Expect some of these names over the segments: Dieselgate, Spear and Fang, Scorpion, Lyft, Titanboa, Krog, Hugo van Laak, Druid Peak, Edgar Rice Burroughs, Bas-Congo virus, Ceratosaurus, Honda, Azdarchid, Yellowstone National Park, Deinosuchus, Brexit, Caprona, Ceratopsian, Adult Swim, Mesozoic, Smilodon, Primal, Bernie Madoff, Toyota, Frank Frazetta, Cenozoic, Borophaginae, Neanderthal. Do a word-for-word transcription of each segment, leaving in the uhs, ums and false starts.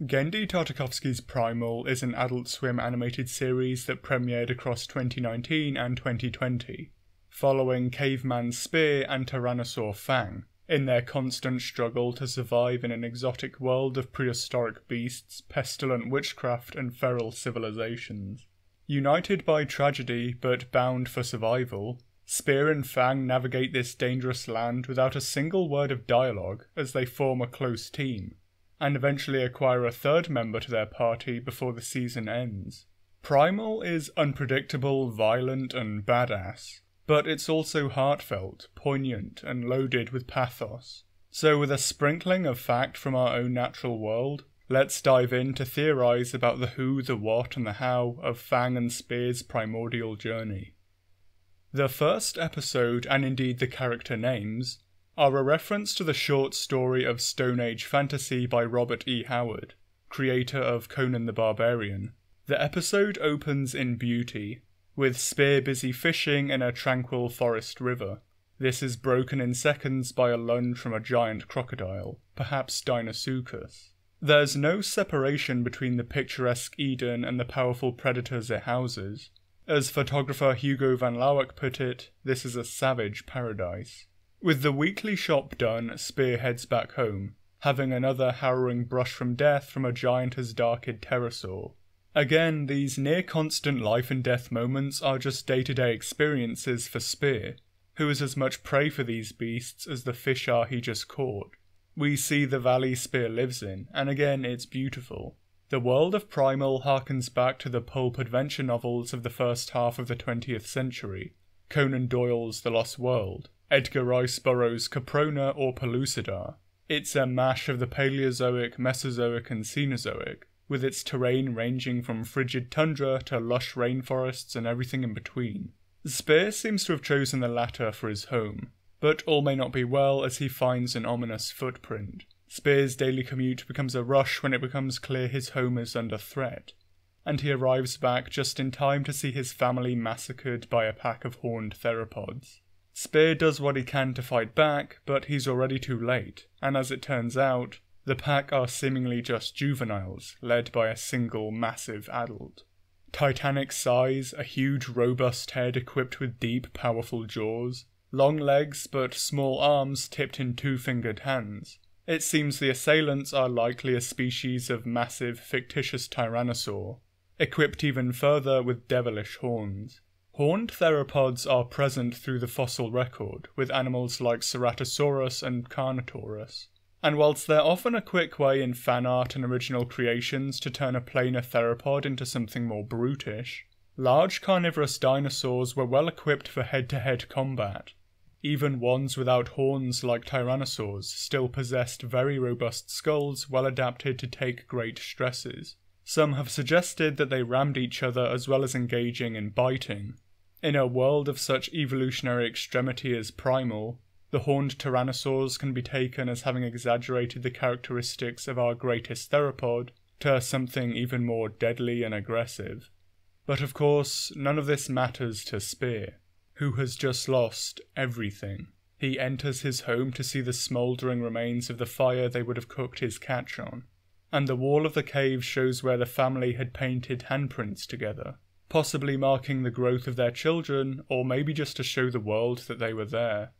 Genndy Tartakovsky's Primal is an Adult Swim animated series that premiered across twenty nineteen and twenty twenty, following Caveman's Spear and Tyrannosaur Fang, in their constant struggle to survive in an exotic world of prehistoric beasts, pestilent witchcraft and feral civilizations. United by tragedy but bound for survival, Spear and Fang navigate this dangerous land without a single word of dialogue as they form a close team, and eventually acquire a third member to their party before the season ends. Primal is unpredictable, violent, and badass, but it's also heartfelt, poignant, and loaded with pathos. So with a sprinkling of fact from our own natural world, let's dive in to theorise about the who, the what, and the how of Fang and Spear's primordial journey. The first episode, and indeed the character names, are a reference to the short story of Stone Age fantasy by Robert E. Howard, creator of Conan the Barbarian. The episode opens in beauty, with Spear busy fishing in a tranquil forest river. This is broken in seconds by a lunge from a giant crocodile, perhaps Deinosuchus. There's no separation between the picturesque Eden and the powerful predators it houses. As photographer Hugo van Laak put it, this is a savage paradise. With the weekly shop done, Spear heads back home, having another harrowing brush from death from a giant as dark as Pterosaur. Again, these near-constant life and death moments are just day-to-day experiences for Spear, who is as much prey for these beasts as the fish are he just caught. We see the valley Spear lives in, and again it's beautiful. The world of Primal harkens back to the pulp adventure novels of the first half of the twentieth century, Conan Doyle's The Lost World, Edgar Rice Burroughs' Caprona or Pellucidar. It's a mash of the Paleozoic, Mesozoic and Cenozoic, with its terrain ranging from frigid tundra to lush rainforests and everything in between. Spear seems to have chosen the latter for his home, but all may not be well as he finds an ominous footprint. Spear's daily commute becomes a rush when it becomes clear his home is under threat, and he arrives back just in time to see his family massacred by a pack of horned theropods. Spear does what he can to fight back, but he's already too late, and as it turns out, the pack are seemingly just juveniles, led by a single massive adult. Titanic size, a huge robust head equipped with deep, powerful jaws, long legs but small arms tipped in two-fingered hands. It seems the assailants are likely a species of massive, fictitious tyrannosaur, equipped even further with devilish horns. Horned theropods are present through the fossil record, with animals like Ceratosaurus and Carnotaurus, and whilst they're often a quick way in fan art and original creations to turn a planar theropod into something more brutish, large carnivorous dinosaurs were well equipped for head-to-head combat. Even ones without horns like tyrannosaurs still possessed very robust skulls well adapted to take great stresses. Some have suggested that they rammed each other as well as engaging in biting. In a world of such evolutionary extremity as Primal, the horned tyrannosaurs can be taken as having exaggerated the characteristics of our greatest theropod to something even more deadly and aggressive. But of course, none of this matters to Spear, who has just lost everything. He enters his home to see the smouldering remains of the fire they would have cooked his catch on, and the wall of the cave shows where the family had painted handprints together, possibly marking the growth of their children, or maybe just to show the world that they were there.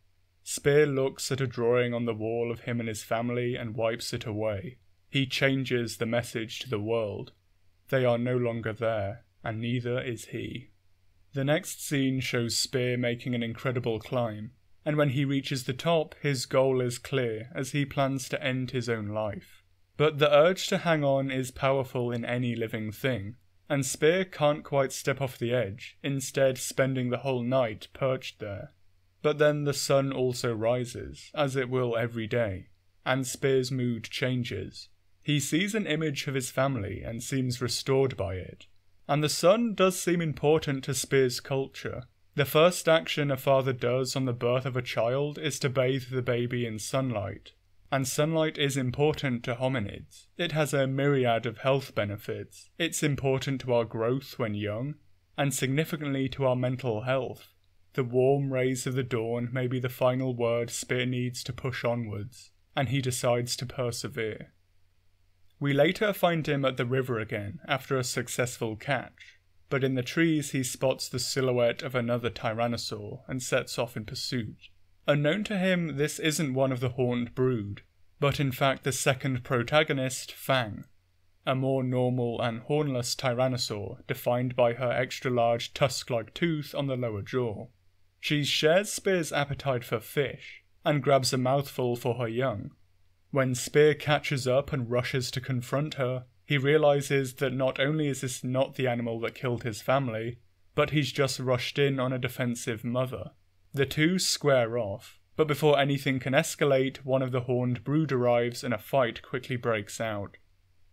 Spear looks at a drawing on the wall of him and his family and wipes it away. He changes the message to the world. They are no longer there, and neither is he. The next scene shows Spear making an incredible climb, and when he reaches the top, his goal is clear as he plans to end his own life. But the urge to hang on is powerful in any living thing, and Spear can't quite step off the edge, instead spending the whole night perched there. But then the sun also rises, as it will every day, and Spear's mood changes. He sees an image of his family and seems restored by it. And the sun does seem important to Spear's culture. The first action a father does on the birth of a child is to bathe the baby in sunlight. And sunlight is important to hominids. It has a myriad of health benefits. It's important to our growth when young, and significantly to our mental health. The warm rays of the dawn may be the final word Spear needs to push onwards, and he decides to persevere. We later find him at the river again after a successful catch, but in the trees he spots the silhouette of another tyrannosaur and sets off in pursuit. Unknown to him, this isn't one of the horned brood, but in fact the second protagonist, Fang, a more normal and hornless tyrannosaur defined by her extra-large tusk-like tooth on the lower jaw. She shares Spear's appetite for fish, and grabs a mouthful for her young. When Spear catches up and rushes to confront her, he realises that not only is this not the animal that killed his family, but he's just rushed in on a defensive mother. The two square off, but before anything can escalate, one of the horned brood arrives and a fight quickly breaks out.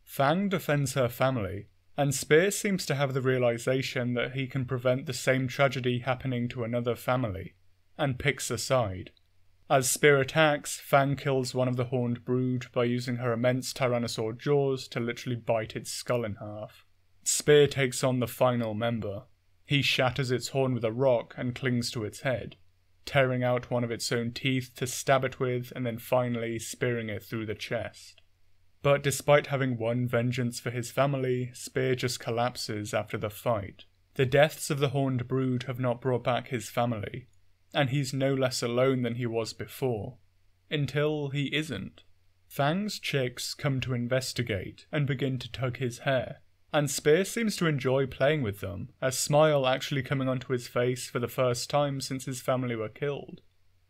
Fang defends her family, and Spear seems to have the realization that he can prevent the same tragedy happening to another family, and picks a side. As Spear attacks, Fang kills one of the horned brood by using her immense tyrannosaur jaws to literally bite its skull in half. Spear takes on the final member. He shatters its horn with a rock and clings to its head, tearing out one of its own teeth to stab it with and then finally spearing it through the chest. But despite having won vengeance for his family, Spear just collapses after the fight. The deaths of the horned brood have not brought back his family, and he's no less alone than he was before. Until he isn't. Fang's chicks come to investigate and begin to tug his hair, and Spear seems to enjoy playing with them, a smile actually coming onto his face for the first time since his family were killed.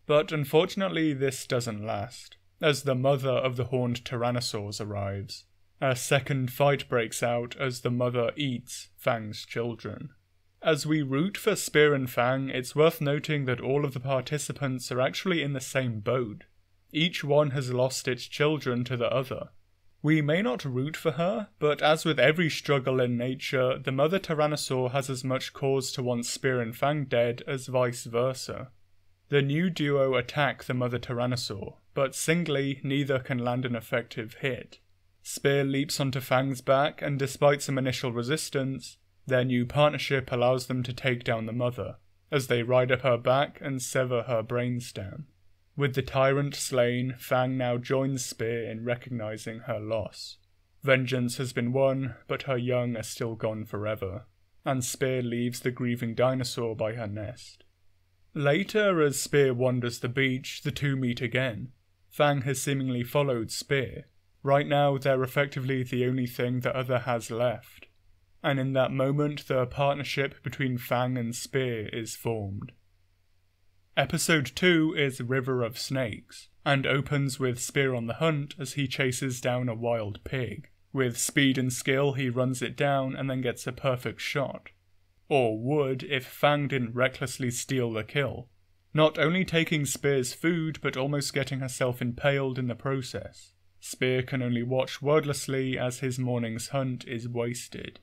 But unfortunately this doesn't last, as the mother of the horned tyrannosaurs arrives. A second fight breaks out as the mother eats Fang's children. As we root for Spear and Fang, it's worth noting that all of the participants are actually in the same boat. Each one has lost its children to the other. We may not root for her, but as with every struggle in nature, the mother tyrannosaur has as much cause to want Spear and Fang dead as vice versa. The new duo attack the mother tyrannosaur, but singly, neither can land an effective hit. Spear leaps onto Fang's back, and despite some initial resistance, their new partnership allows them to take down the mother, as they ride up her back and sever her brainstem. With the tyrant slain, Fang now joins Spear in recognising her loss. Vengeance has been won, but her young are still gone forever, and Spear leaves the grieving dinosaur by her nest. Later, as Spear wanders the beach, the two meet again. Fang has seemingly followed Spear. Right now, they're effectively the only thing the other has left. And in that moment, the partnership between Fang and Spear is formed. Episode two is River of Snakes, and opens with Spear on the hunt as he chases down a wild pig. With speed and skill, he runs it down and then gets a perfect shot. Or would, if Fang didn't recklessly steal the kill, not only taking Spear's food but almost getting herself impaled in the process. Spear can only watch wordlessly as his morning's hunt is wasted.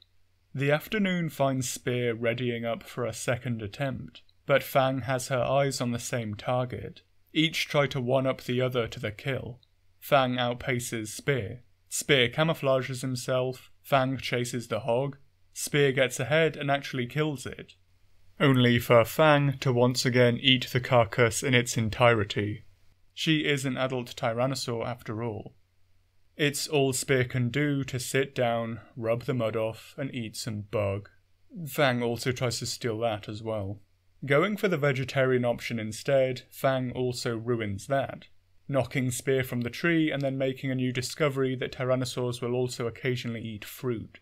The afternoon finds Spear readying up for a second attempt, but Fang has her eyes on the same target. Each try to one-up the other to the kill. Fang outpaces Spear. Spear camouflages himself, Fang chases the hog, Spear gets ahead and actually kills it, only for Fang to once again eat the carcass in its entirety. She is an adult tyrannosaur after all. It's all Spear can do to sit down, rub the mud off, and eat some bug. Fang also tries to steal that as well. Going for the vegetarian option instead, Fang also ruins that, knocking Spear from the tree and then making a new discovery that tyrannosaurs will also occasionally eat fruit.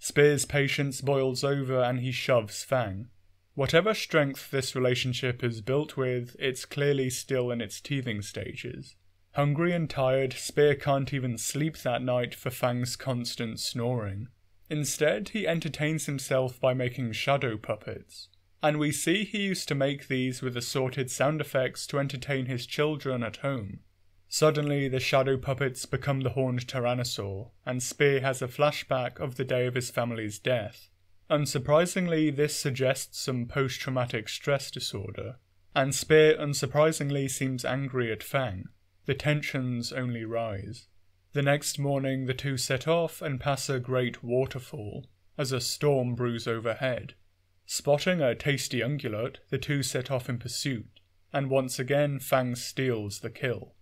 Spear's patience boils over and he shoves Fang. Whatever strength this relationship is built with, it's clearly still in its teething stages. Hungry and tired, Spear can't even sleep that night for Fang's constant snoring. Instead, he entertains himself by making shadow puppets, and we see he used to make these with assorted sound effects to entertain his children at home. Suddenly, the shadow puppets become the horned tyrannosaur, and Spear has a flashback of the day of his family's death. Unsurprisingly, this suggests some post-traumatic stress disorder, and Spear unsurprisingly seems angry at Fang. The tensions only rise. The next morning, the two set off and pass a great waterfall, as a storm brews overhead. Spotting a tasty ungulate, the two set off in pursuit, and once again Fang steals the kill.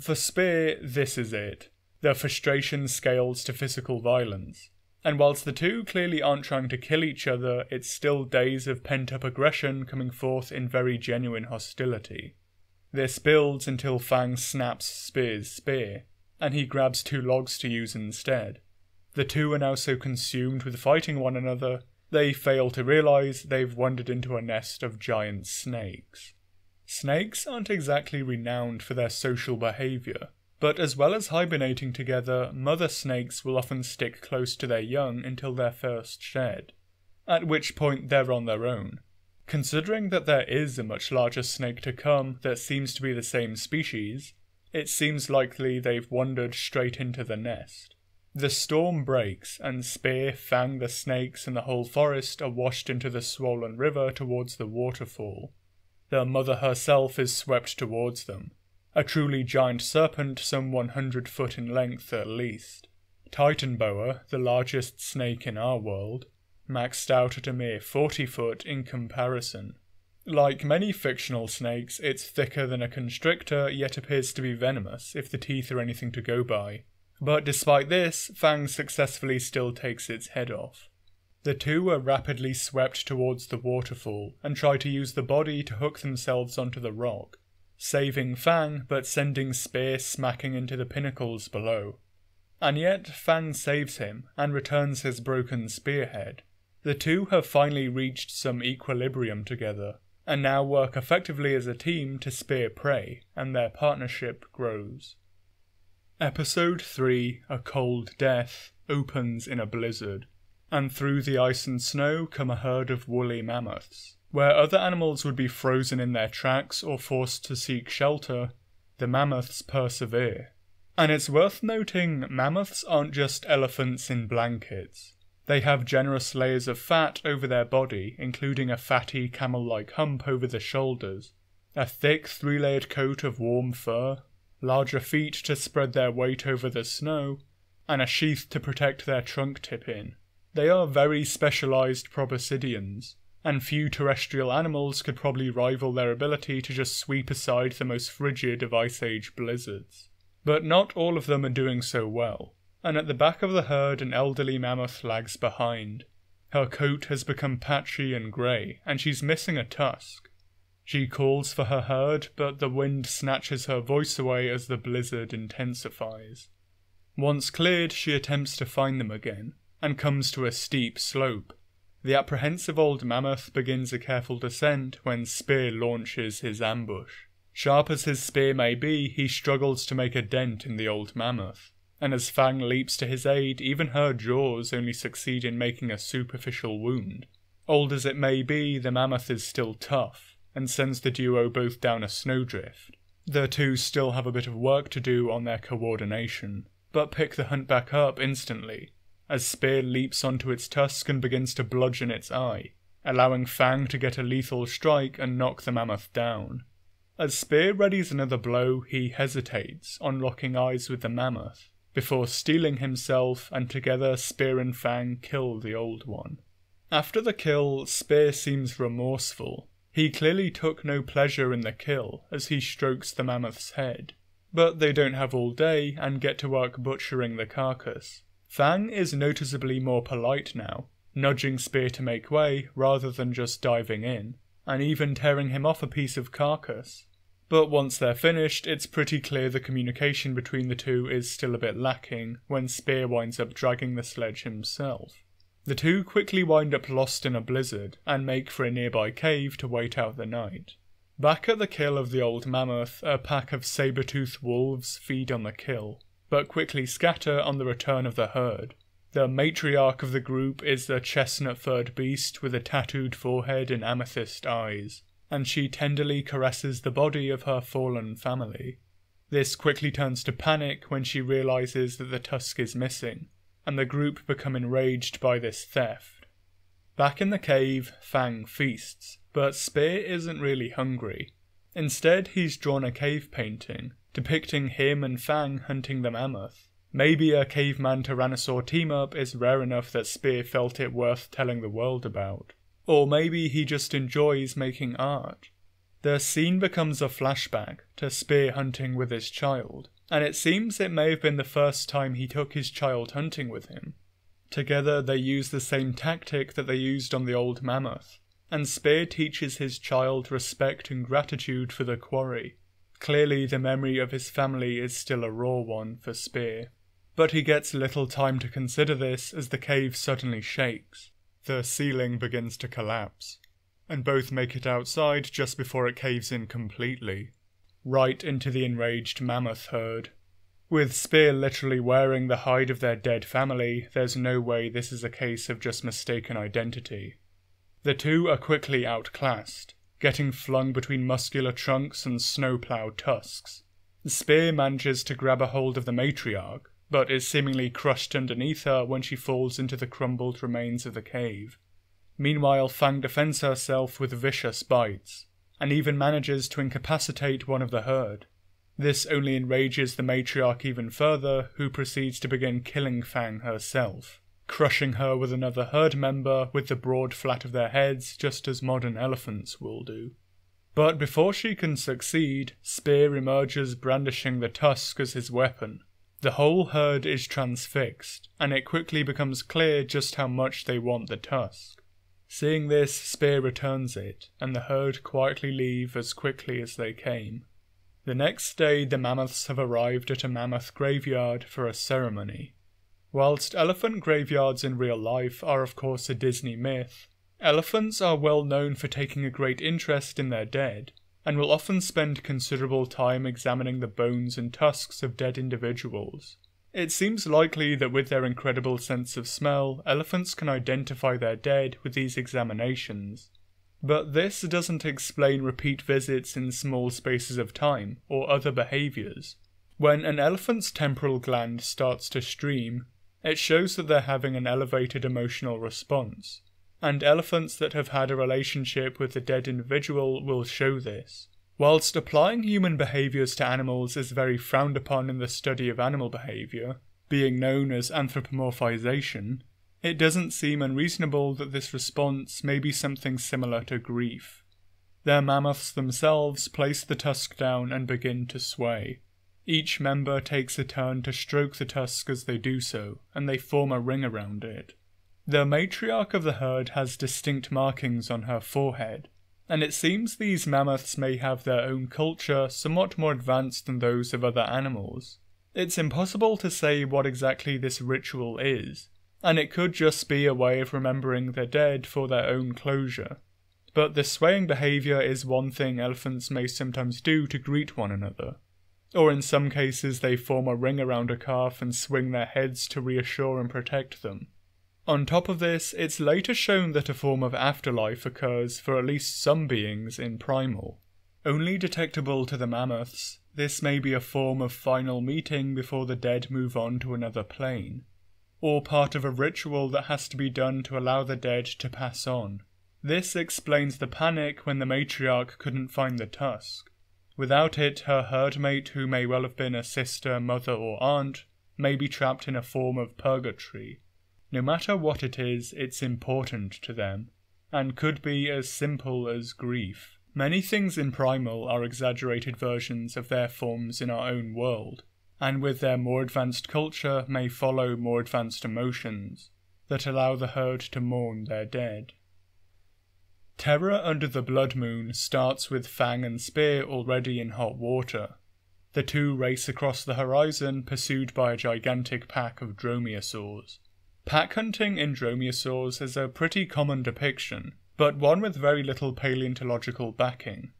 For Spear, this is it. their frustration scales to physical violence. And whilst the two clearly aren't trying to kill each other, it's still days of pent-up aggression coming forth in very genuine hostility. This builds until Fang snaps Spear's spear, and he grabs two logs to use instead. The two are now so consumed with fighting one another, they fail to realise they've wandered into a nest of giant snakes. Snakes aren't exactly renowned for their social behaviour, but as well as hibernating together, mother snakes will often stick close to their young until they're first shed, at which point they're on their own. Considering that there is a much larger snake to come that seems to be the same species, it seems likely they've wandered straight into the nest. The storm breaks, and Spear, Fang the snakes, and the whole forest are washed into the swollen river towards the waterfall. Their mother herself is swept towards them, a truly giant serpent some one hundred foot in length at least. Titanboa, the largest snake in our world, maxed out at a mere forty foot in comparison. Like many fictional snakes, it's thicker than a constrictor, yet appears to be venomous if the teeth are anything to go by. But despite this, Fang successfully still takes its head off. The two are rapidly swept towards the waterfall and try to use the body to hook themselves onto the rock, saving Fang but sending Spear smacking into the pinnacles below. And yet, Fang saves him and returns his broken spearhead. The two have finally reached some equilibrium together, and now work effectively as a team to spear prey, and their partnership grows. Episode three, A Cold Death, opens in a blizzard, and through the ice and snow come a herd of woolly mammoths. Where other animals would be frozen in their tracks or forced to seek shelter, the mammoths persevere. And it's worth noting, mammoths aren't just elephants in blankets. They have generous layers of fat over their body, including a fatty camel-like hump over the shoulders, a thick three-layered coat of warm fur, larger feet to spread their weight over the snow, and a sheath to protect their trunk tip in. They are very specialised proboscideans, and few terrestrial animals could probably rival their ability to just sweep aside the most frigid of Ice Age blizzards. But not all of them are doing so well, and at the back of the herd an elderly mammoth lags behind. Her coat has become patchy and grey, and she's missing a tusk. She calls for her herd, but the wind snatches her voice away as the blizzard intensifies. Once cleared, she attempts to find them again, and comes to a steep slope. The apprehensive old mammoth begins a careful descent when Spear launches his ambush. Sharp as his spear may be, he struggles to make a dent in the old mammoth, and as Fang leaps to his aid, even her jaws only succeed in making a superficial wound. Old as it may be, the mammoth is still tough, and sends the duo both down a snowdrift. The two still have a bit of work to do on their coordination, but pick the humpback up instantly, as Spear leaps onto its tusk and begins to bludgeon its eye, allowing Fang to get a lethal strike and knock the mammoth down. As Spear readies another blow, he hesitates, on locking eyes with the mammoth, before steeling himself, and together Spear and Fang kill the old one. After the kill, Spear seems remorseful. He clearly took no pleasure in the kill, as he strokes the mammoth's head. But they don't have all day, and get to work butchering the carcass. Fang is noticeably more polite now, nudging Spear to make way rather than just diving in, and even tearing him off a piece of carcass. But once they're finished, it's pretty clear the communication between the two is still a bit lacking when Spear winds up dragging the sledge himself. The two quickly wind up lost in a blizzard and make for a nearby cave to wait out the night. Back at the kill of the old mammoth, a pack of saber-toothed wolves feed on the kill, but quickly scatter on the return of the herd. The matriarch of the group is the chestnut-furred beast with a tattooed forehead and amethyst eyes, and she tenderly caresses the body of her fallen family. This quickly turns to panic when she realises that the tusk is missing, and the group become enraged by this theft. Back in the cave, Fang feasts, but Spear isn't really hungry. Instead, he's drawn a cave painting, depicting him and Fang hunting the mammoth. Maybe a caveman Tyrannosaur team-up is rare enough that Spear felt it worth telling the world about. Or maybe he just enjoys making art. The scene becomes a flashback to Spear hunting with his child, and it seems it may have been the first time he took his child hunting with him. Together they use the same tactic that they used on the old mammoth, and Spear teaches his child respect and gratitude for the quarry. Clearly the memory of his family is still a raw one for Spear. But he gets little time to consider this as the cave suddenly shakes. The ceiling begins to collapse, and both make it outside just before it caves in completely, right into the enraged mammoth herd. With Spear literally wearing the hide of their dead family, there's no way this is a case of just mistaken identity. The two are quickly outclassed, getting flung between muscular trunks and snowplow tusks. Spear manages to grab a hold of the matriarch, but is seemingly crushed underneath her when she falls into the crumbled remains of the cave. Meanwhile, Fang defends herself with vicious bites, and even manages to incapacitate one of the herd. This only enrages the matriarch even further, who proceeds to begin killing Fang herself, crushing her with another herd member with the broad flat of their heads, just as modern elephants will do. But before she can succeed, Spear emerges brandishing the tusk as his weapon. The whole herd is transfixed, and it quickly becomes clear just how much they want the tusk. Seeing this, Spear returns it, and the herd quietly leave as quickly as they came. The next day, the mammoths have arrived at a mammoth graveyard for a ceremony. Whilst elephant graveyards in real life are of course a Disney myth, elephants are well known for taking a great interest in their dead, and will often spend considerable time examining the bones and tusks of dead individuals. It seems likely that with their incredible sense of smell, elephants can identify their dead with these examinations. But this doesn't explain repeat visits in small spaces of time, or other behaviours. When an elephant's temporal gland starts to stream, it shows that they're having an elevated emotional response, and elephants that have had a relationship with the dead individual will show this. Whilst applying human behaviours to animals is very frowned upon in the study of animal behaviour, being known as anthropomorphization, it doesn't seem unreasonable that this response may be something similar to grief. Their mammoths themselves place the tusk down and begin to sway. Each member takes a turn to stroke the tusk as they do so, and they form a ring around it. The matriarch of the herd has distinct markings on her forehead, and it seems these mammoths may have their own culture somewhat more advanced than those of other animals. It's impossible to say what exactly this ritual is, and it could just be a way of remembering their dead for their own closure. But the swaying behaviour is one thing elephants may sometimes do to greet one another. Or in some cases they form a ring around a calf and swing their heads to reassure and protect them. On top of this, it's later shown that a form of afterlife occurs for at least some beings in Primal. Only detectable to the mammoths, this may be a form of final meeting before the dead move on to another plane, or part of a ritual that has to be done to allow the dead to pass on. This explains the panic when the matriarch couldn't find the tusk. Without it, her herdmate, who may well have been a sister, mother or aunt, may be trapped in a form of purgatory. No matter what it is, it's important to them, and could be as simple as grief. Many things in Primal are exaggerated versions of their forms in our own world, and with their more advanced culture may follow more advanced emotions that allow the herd to mourn their dead. Terror under the blood moon starts with Fang and Spear already in hot water. The two race across the horizon pursued by a gigantic pack of dromaeosaurs. Pack hunting in dromaeosaurs is a pretty common depiction, but one with very little paleontological backing.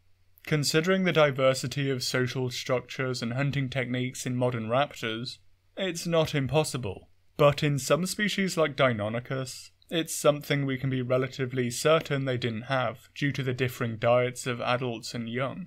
Considering the diversity of social structures and hunting techniques in modern raptors, it's not impossible. But in some species like Deinosuchus, it's something we can be relatively certain they didn't have, due to the differing diets of adults and young.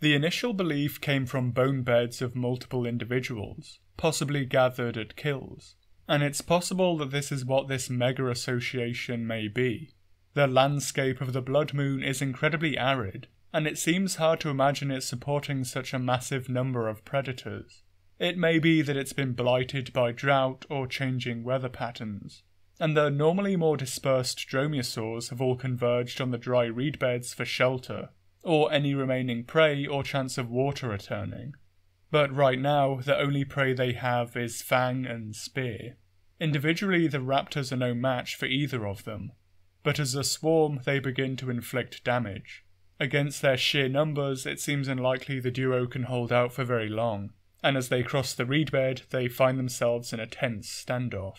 The initial belief came from bone beds of multiple individuals, possibly gathered at kills. And it's possible that this is what this mega association may be. The landscape of the blood moon is incredibly arid, and it seems hard to imagine it supporting such a massive number of predators. It may be that it's been blighted by drought or changing weather patterns, and the normally more dispersed dromaeosaurs have all converged on the dry reed beds for shelter, or any remaining prey or chance of water returning. but right now the only prey they have is fang and spear. Individually, the raptors are no match for either of them, but as a swarm they begin to inflict damage. Against their sheer numbers, it seems unlikely the duo can hold out for very long, and as they cross the reed bed, they find themselves in a tense standoff.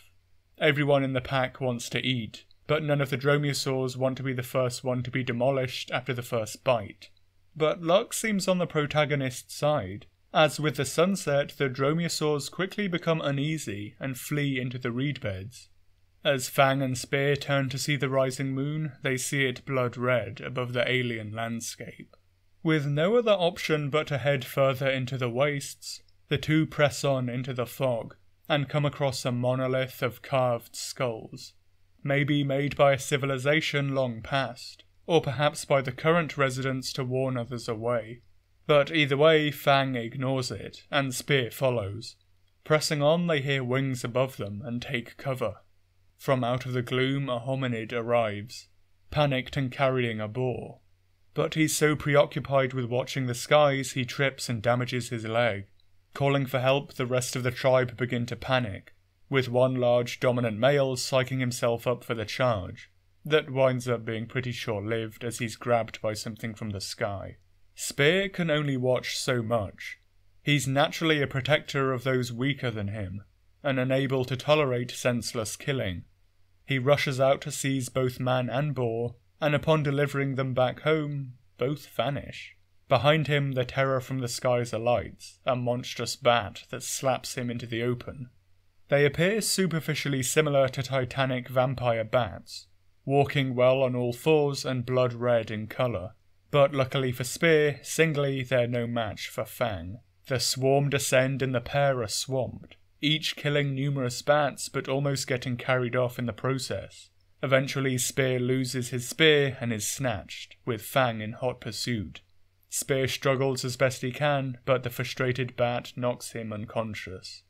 Everyone in the pack wants to eat, but none of the dromaeosaurs want to be the first one to be demolished after the first bite. But luck seems on the protagonist's side, as with the sunset, the dromaeosaurs quickly become uneasy and flee into the reed beds. As Fang and Spear turn to see the rising moon, they see it blood red above the alien landscape. With no other option but to head further into the wastes, the two press on into the fog and come across a monolith of carved skulls, maybe made by a civilization long past, or perhaps by the current residents to warn others away. But either way, Fang ignores it, and Spear follows. Pressing on, they hear wings above them and take cover. From out of the gloom, a hominid arrives, panicked and carrying a boar. But he's so preoccupied with watching the skies, he trips and damages his leg. Calling for help, the rest of the tribe begin to panic, with one large dominant male psyching himself up for the charge. That winds up being pretty short-lived as he's grabbed by something from the sky. Spear can only watch so much. He's naturally a protector of those weaker than him, and unable to tolerate senseless killing. He rushes out to seize both man and boar, and upon delivering them back home, both vanish. Behind him, the terror from the skies alights, a monstrous bat that slaps him into the open. They appear superficially similar to titanic vampire bats, walking well on all fours and blood red in colour. But luckily for Spear, singly they're no match for Fang. The swarm descend and the pair are swamped, each killing numerous bats but almost getting carried off in the process. Eventually, Spear loses his spear and is snatched, with Fang in hot pursuit. Spear struggles as best he can, but the frustrated bat knocks him unconscious.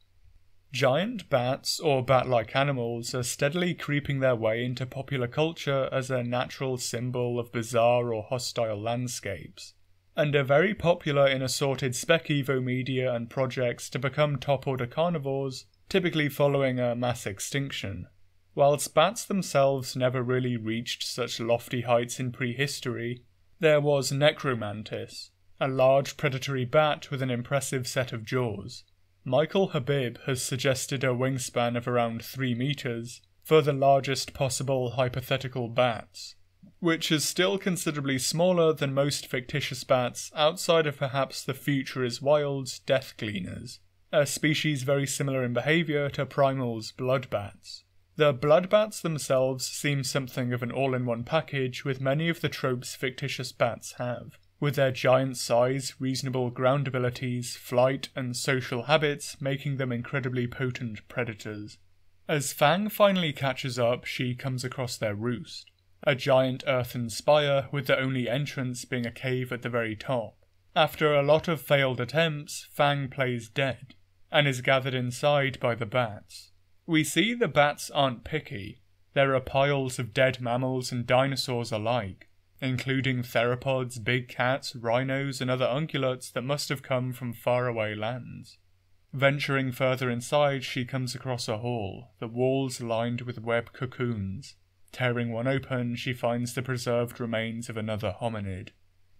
Giant bats, or bat-like animals, are steadily creeping their way into popular culture as a natural symbol of bizarre or hostile landscapes, and are very popular in assorted spec-evo media and projects to become top-order carnivores, typically following a mass extinction. Whilst bats themselves never really reached such lofty heights in prehistory, there was Necromantis, a large predatory bat with an impressive set of jaws. Michael Habib has suggested a wingspan of around three meters for the largest possible hypothetical bats, which is still considerably smaller than most fictitious bats outside of perhaps the Future is Wild's death gleaners, a species very similar in behaviour to Primal's blood bats. The blood bats themselves seem something of an all-in-one package with many of the tropes fictitious bats have, with their giant size, reasonable ground abilities, flight and social habits making them incredibly potent predators. As Fang finally catches up, she comes across their roost, a giant earthen spire with the only entrance being a cave at the very top. After a lot of failed attempts, Fang plays dead, and is gathered inside by the bats. We see the bats aren't picky. There are piles of dead mammals and dinosaurs alike, including theropods, big cats, rhinos and other ungulates that must have come from faraway lands. Venturing further inside, she comes across a hall, the walls lined with web cocoons. Tearing one open, she finds the preserved remains of another hominid.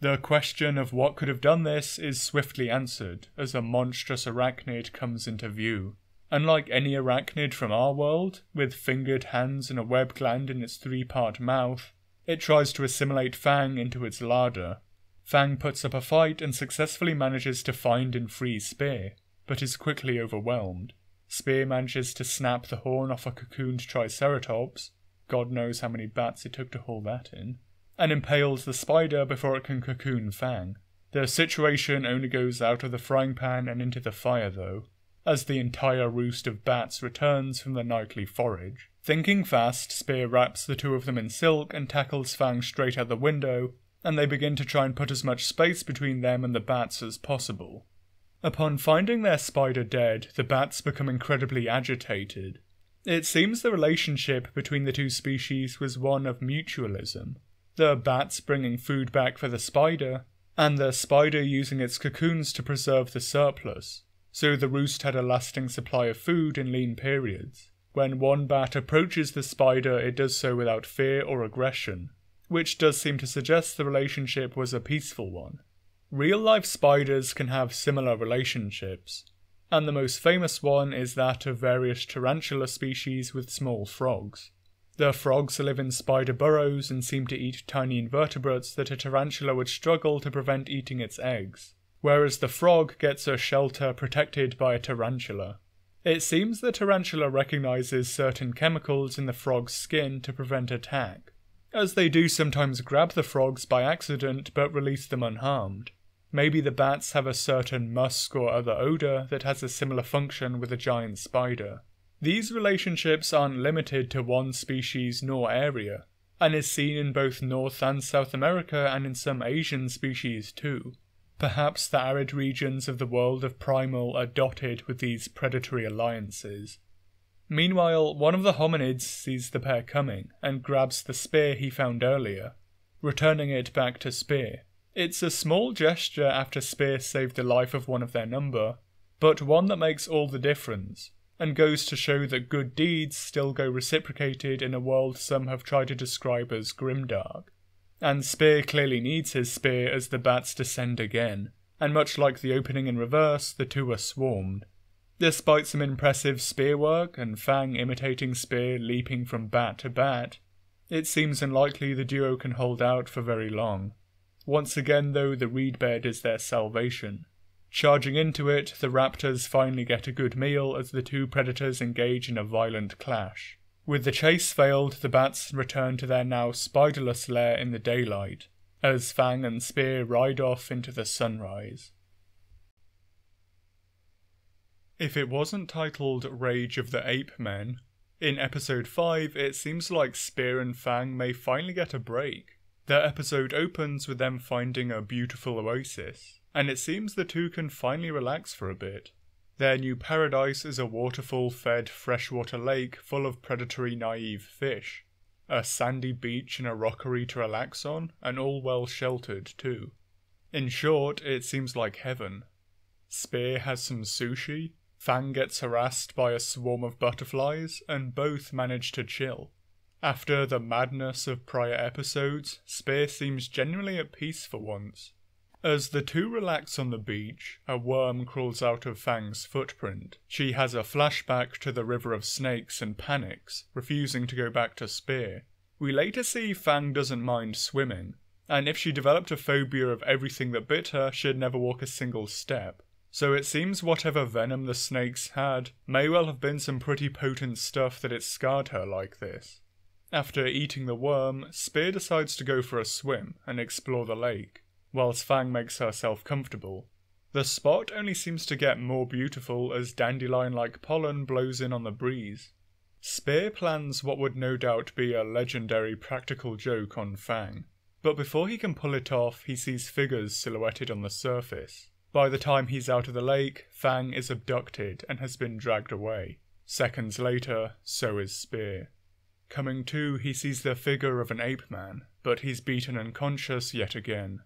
The question of what could have done this is swiftly answered as a monstrous arachnid comes into view. Unlike any arachnid from our world, with fingered hands and a web gland in its three-part mouth, it tries to assimilate Fang into its larder. Fang puts up a fight and successfully manages to find and free Spear, but is quickly overwhelmed. Spear manages to snap the horn off a cocooned triceratops, God knows how many bats it took to haul that in, and impales the spider before it can cocoon Fang. The situation only goes out of the frying pan and into the fire though, as the entire roost of bats returns from the nightly forage. Thinking fast, Spear wraps the two of them in silk and tackles Fang straight out the window, and they begin to try and put as much space between them and the bats as possible. Upon finding their spider dead, the bats become incredibly agitated. It seems the relationship between the two species was one of mutualism, the bats bringing food back for the spider, and the spider using its cocoons to preserve the surplus, so the roost had a lasting supply of food in lean periods. When one bat approaches the spider, it does so without fear or aggression, which does seem to suggest the relationship was a peaceful one. Real-life spiders can have similar relationships, and the most famous one is that of various tarantula species with small frogs. The frogs live in spider burrows and seem to eat tiny invertebrates that a tarantula would struggle to prevent eating its eggs, whereas the frog gets a shelter protected by a tarantula. It seems the tarantula recognizes certain chemicals in the frog's skin to prevent attack, as they do sometimes grab the frogs by accident but release them unharmed. Maybe the bats have a certain musk or other odor that has a similar function with a giant spider. These relationships aren't limited to one species nor area, and is seen in both North and South America and in some Asian species too. Perhaps the arid regions of the world of Primal are dotted with these predatory alliances. Meanwhile, one of the hominids sees the pair coming and grabs the spear he found earlier, returning it back to Spear. It's a small gesture after Spear saved the life of one of their number, but one that makes all the difference, and goes to show that good deeds still go reciprocated in a world some have tried to describe as grimdark. And Spear clearly needs his spear as the bats descend again, and much like the opening in Reverse, the two are swarmed. Despite some impressive spear work and Fang imitating Spear leaping from bat to bat, it seems unlikely the duo can hold out for very long. Once again though, the reed bed is their salvation. Charging into it, the raptors finally get a good meal as the two predators engage in a violent clash. With the chase failed, the bats return to their now spiderless lair in the daylight, as Fang and Spear ride off into the sunrise. If it wasn't titled Rage of the Ape Men, in episode five it seems like Spear and Fang may finally get a break. The episode opens with them finding a beautiful oasis, and it seems the two can finally relax for a bit. Their new paradise is a waterfall-fed freshwater lake full of predatory naive fish, a sandy beach and a rockery to relax on, and all well sheltered too. In short, it seems like heaven. Spear has some sushi, Fang gets harassed by a swarm of butterflies, and both manage to chill. After the madness of prior episodes, Spear seems genuinely at peace for once. As the two relax on the beach, a worm crawls out of Fang's footprint. She has a flashback to the River of Snakes and panics, refusing to go back to Spear. We later see Fang doesn't mind swimming, and if she developed a phobia of everything that bit her, she'd never walk a single step. So it seems whatever venom the snakes had may well have been some pretty potent stuff that it scarred her like this. After eating the worm, Spear decides to go for a swim and explore the lake, whilst Fang makes herself comfortable. The spot only seems to get more beautiful as dandelion-like pollen blows in on the breeze. Spear plans what would no doubt be a legendary practical joke on Fang, but before he can pull it off, he sees figures silhouetted on the surface. By the time he's out of the lake, Fang is abducted and has been dragged away. Seconds later, so is Spear. Coming to, he sees the figure of an ape-man, but he's beaten unconscious yet again.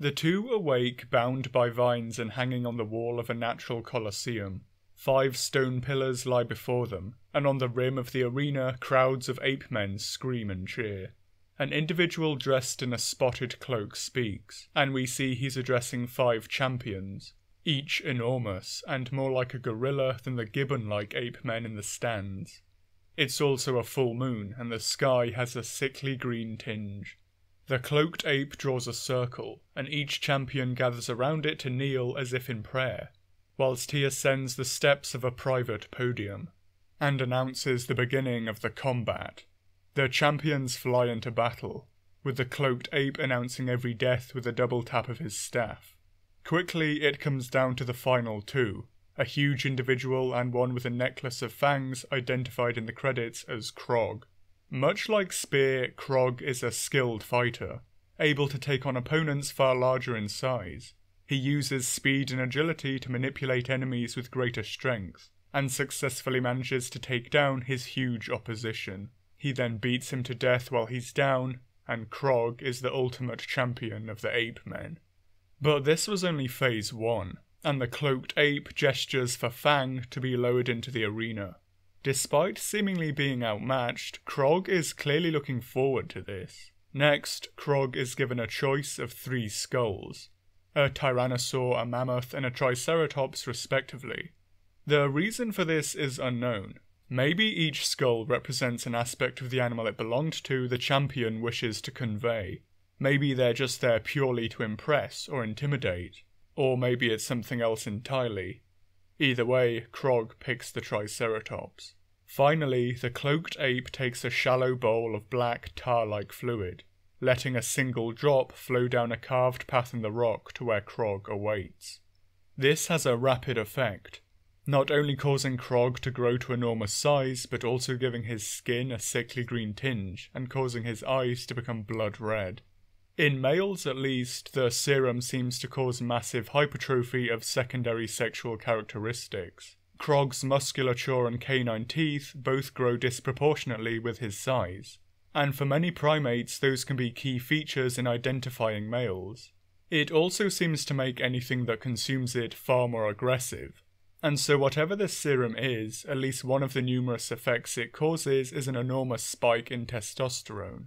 The two awake, bound by vines and hanging on the wall of a natural colosseum. Five stone pillars lie before them, and on the rim of the arena, crowds of ape-men scream and cheer. An individual dressed in a spotted cloak speaks, and we see he's addressing five champions, each enormous and more like a gorilla than the gibbon-like ape-men in the stands. It's also a full moon, and the sky has a sickly green tinge. The cloaked ape draws a circle, and each champion gathers around it to kneel as if in prayer, whilst he ascends the steps of a private podium, and announces the beginning of the combat. The champions fly into battle, with the cloaked ape announcing every death with a double tap of his staff. Quickly, it comes down to the final two, a huge individual and one with a necklace of fangs identified in the credits as Krog. Much like Spear, Krog is a skilled fighter, able to take on opponents far larger in size. He uses speed and agility to manipulate enemies with greater strength, and successfully manages to take down his huge opposition. He then beats him to death while he's down, and Krog is the ultimate champion of the ape men. But this was only phase one, and the cloaked ape gestures for Fang to be lowered into the arena. Despite seemingly being outmatched, Krog is clearly looking forward to this. Next, Krog is given a choice of three skulls, a tyrannosaur, a mammoth, and a triceratops respectively. The reason for this is unknown. Maybe each skull represents an aspect of the animal it belonged to the champion wishes to convey. Maybe they're just there purely to impress or intimidate. Or maybe it's something else entirely. Either way, Krog picks the Triceratops. Finally, the cloaked ape takes a shallow bowl of black, tar-like fluid, letting a single drop flow down a carved path in the rock to where Krog awaits. This has a rapid effect, not only causing Krog to grow to enormous size, but also giving his skin a sickly green tinge and causing his eyes to become blood red. In males at least, the serum seems to cause massive hypertrophy of secondary sexual characteristics. Krog's musculature and canine teeth both grow disproportionately with his size, and for many primates those can be key features in identifying males. It also seems to make anything that consumes it far more aggressive, and so whatever this serum is, at least one of the numerous effects it causes is an enormous spike in testosterone.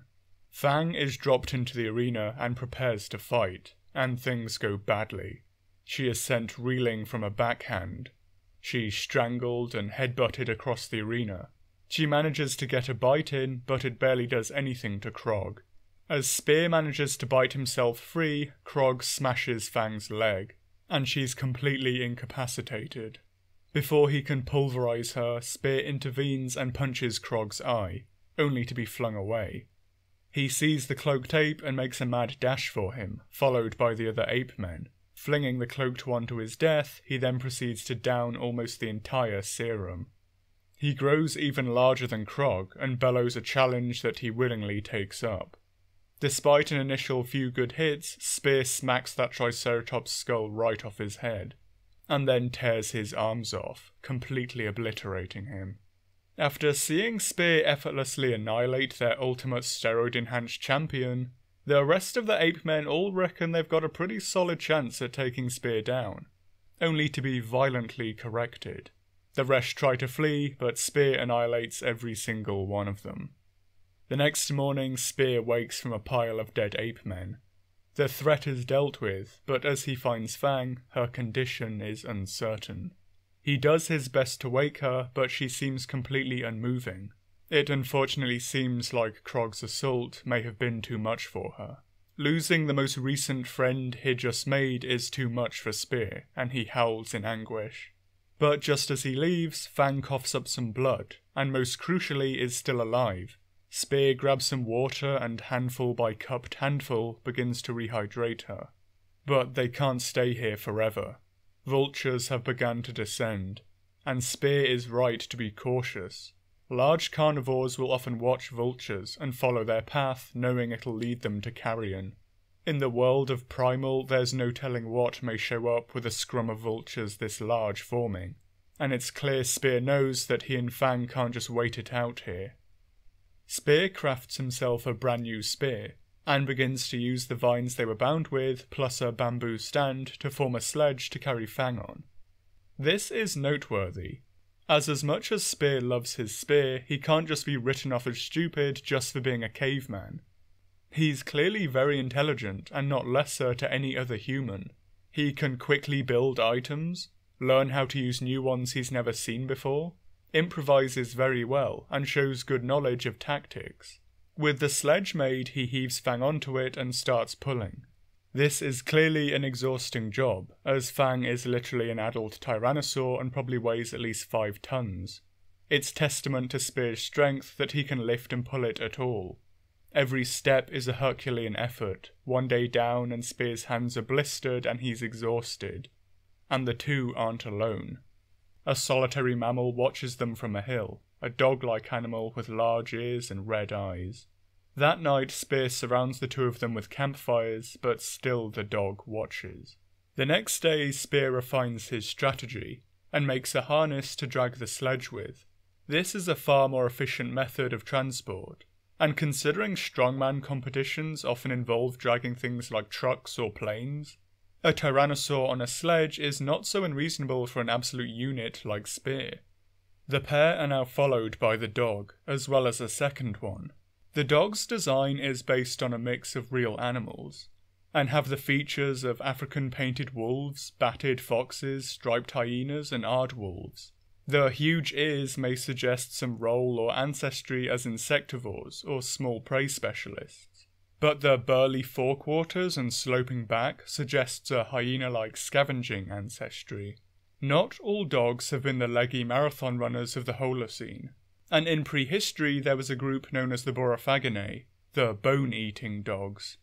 Fang is dropped into the arena and prepares to fight, and things go badly. She is sent reeling from a backhand. She's strangled and headbutted across the arena. She manages to get a bite in, but it barely does anything to Krog. As Spear manages to bite himself free, Krog smashes Fang's leg, and she's completely incapacitated. Before he can pulverize her, Spear intervenes and punches Krog's eye, only to be flung away. He sees the cloaked ape and makes a mad dash for him, followed by the other ape men. Flinging the cloaked one to his death, he then proceeds to down almost the entire serum. He grows even larger than Krog and bellows a challenge that he willingly takes up. Despite an initial few good hits, Spear smacks that Triceratops skull right off his head, and then tears his arms off, completely obliterating him. After seeing Spear effortlessly annihilate their ultimate steroid-enhanced champion, the rest of the ape men all reckon they've got a pretty solid chance at taking Spear down, only to be violently corrected. The rest try to flee, but Spear annihilates every single one of them. The next morning, Spear wakes from a pile of dead ape men. The threat is dealt with, but as he finds Fang, her condition is uncertain. He does his best to wake her, but she seems completely unmoving. It unfortunately seems like Krog's assault may have been too much for her. Losing the most recent friend he'd just made is too much for Spear, and he howls in anguish. But just as he leaves, Fang coughs up some blood, and most crucially is still alive. Spear grabs some water and handful by cupped handful begins to rehydrate her. But they can't stay here forever. Vultures have begun to descend, and Spear is right to be cautious. Large carnivores will often watch vultures and follow their path, knowing it'll lead them to carrion. In the world of Primal, there's no telling what may show up with a scrum of vultures this large forming, and it's clear Spear knows that he and Fang can't just wait it out here. Spear crafts himself a brand new spear, and begins to use the vines they were bound with, plus a bamboo stand, to form a sledge to carry Fang on. This is noteworthy, as as much as Spear loves his spear, he can't just be written off as stupid just for being a caveman. He's clearly very intelligent, and not lesser to any other human. He can quickly build items, learn how to use new ones he's never seen before, improvises very well, and shows good knowledge of tactics. With the sledge made, he heaves Fang onto it and starts pulling. This is clearly an exhausting job, as Fang is literally an adult tyrannosaur and probably weighs at least five tons. It's testament to Spear's strength that he can lift and pull it at all. Every step is a Herculean effort, one day down and Spear's hands are blistered and he's exhausted. And the two aren't alone. A solitary mammal watches them from a hill, a dog-like animal with large ears and red eyes. That night, Spear surrounds the two of them with campfires, but still the dog watches. The next day, Spear refines his strategy, and makes a harness to drag the sledge with. This is a far more efficient method of transport, and considering strongman competitions often involve dragging things like trucks or planes, A tyrannosaur on a sledge is not so unreasonable for an absolute unit like spear. The pair are now followed by the dog, as well as a second one. The dog's design is based on a mix of real animals, and have the features of African painted wolves, batted foxes, striped hyenas, and aardwolves. Their huge ears may suggest some role or ancestry as insectivores or small prey specialists, but their burly forequarters and sloping back suggests a hyena-like scavenging ancestry. Not all dogs have been the leggy marathon runners of the Holocene, and in prehistory there was a group known as the Borophaginae, the bone-eating dogs.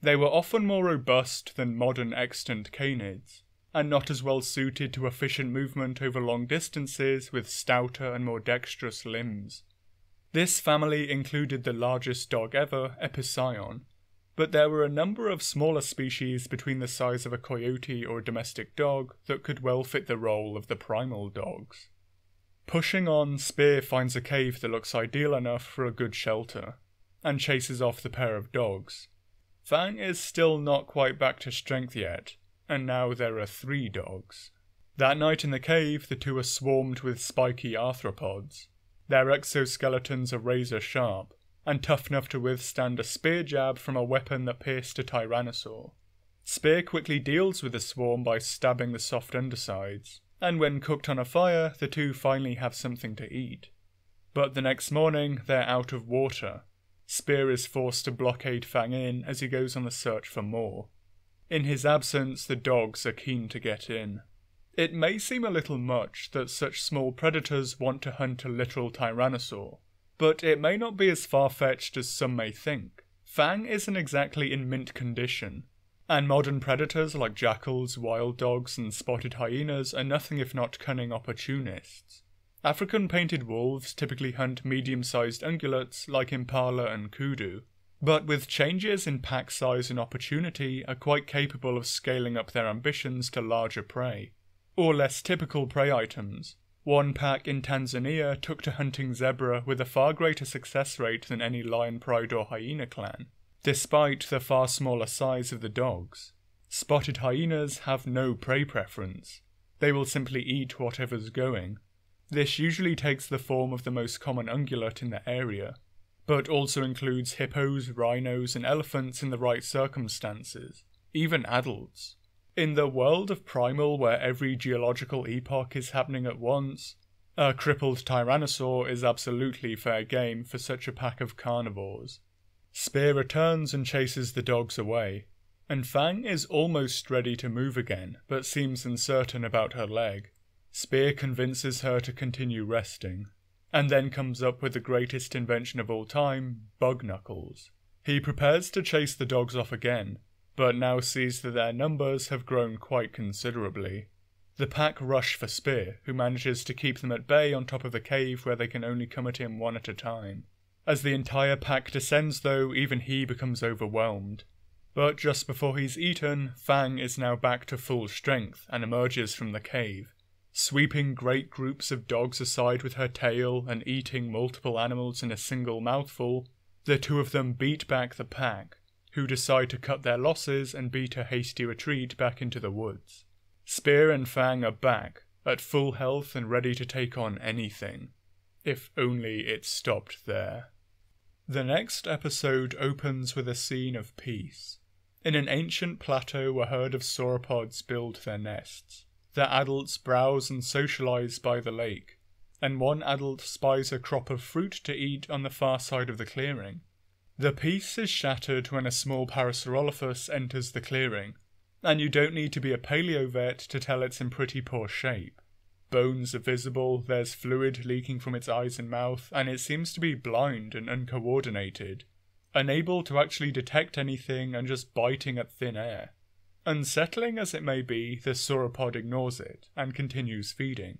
They were often more robust than modern extant canids, and not as well suited to efficient movement over long distances with stouter and more dexterous limbs. This family included the largest dog ever, Epicyon, but there were a number of smaller species between the size of a coyote or a domestic dog that could well fit the role of the primal dogs. Pushing on, Spear finds a cave that looks ideal enough for a good shelter, and chases off the pair of dogs. Fang is still not quite back to strength yet, and now there are three dogs. That night in the cave, the two are swarmed with spiky arthropods. Their exoskeletons are razor sharp, and tough enough to withstand a spear jab from a weapon that pierced a tyrannosaur. Spear quickly deals with the swarm by stabbing the soft undersides, and when cooked on a fire, the two finally have something to eat. But the next morning, they're out of water. Spear is forced to blockade Fang in as he goes on the search for more. In his absence, the dogs are keen to get in. It may seem a little much that such small predators want to hunt a literal tyrannosaur, but it may not be as far-fetched as some may think. Fang isn't exactly in mint condition, and modern predators like jackals, wild dogs, and spotted hyenas are nothing if not cunning opportunists. African painted wolves typically hunt medium-sized ungulates like impala and kudu, but with changes in pack size and opportunity are quite capable of scaling up their ambitions to larger prey, or less typical prey items. One pack in Tanzania took to hunting zebra with a far greater success rate than any lion pride or hyena clan, despite the far smaller size of the dogs. Spotted hyenas have no prey preference. They will simply eat whatever's going. This usually takes the form of the most common ungulate in the area, but also includes hippos, rhinos, and elephants in the right circumstances, even adults. In the world of Primal, where every geological epoch is happening at once, a crippled tyrannosaur is absolutely fair game for such a pack of carnivores. Spear returns and chases the dogs away, and Fang is almost ready to move again, but seems uncertain about her leg. Spear convinces her to continue resting, and then comes up with the greatest invention of all time, bug knuckles. He prepares to chase the dogs off again, but now sees that their numbers have grown quite considerably. The pack rush for Spear, who manages to keep them at bay on top of the cave where they can only come at him one at a time. As the entire pack descends though, even he becomes overwhelmed. But just before he's eaten, Fang is now back to full strength and emerges from the cave, sweeping great groups of dogs aside with her tail and eating multiple animals in a single mouthful. The two of them beat back the pack, who decide to cut their losses and beat a hasty retreat back into the woods. Spear and Fang are back, at full health and ready to take on anything. If only it stopped there. The next episode opens with a scene of peace. In an ancient plateau, a herd of sauropods build their nests. Their adults browse and socialise by the lake, and one adult spies a crop of fruit to eat on the far side of the clearing. The peace is shattered when a small Parasaurolophus enters the clearing, and you don't need to be a paleo vet to tell it's in pretty poor shape. Bones are visible, there's fluid leaking from its eyes and mouth, and it seems to be blind and uncoordinated, unable to actually detect anything and just biting at thin air. Unsettling as it may be, the sauropod ignores it and continues feeding,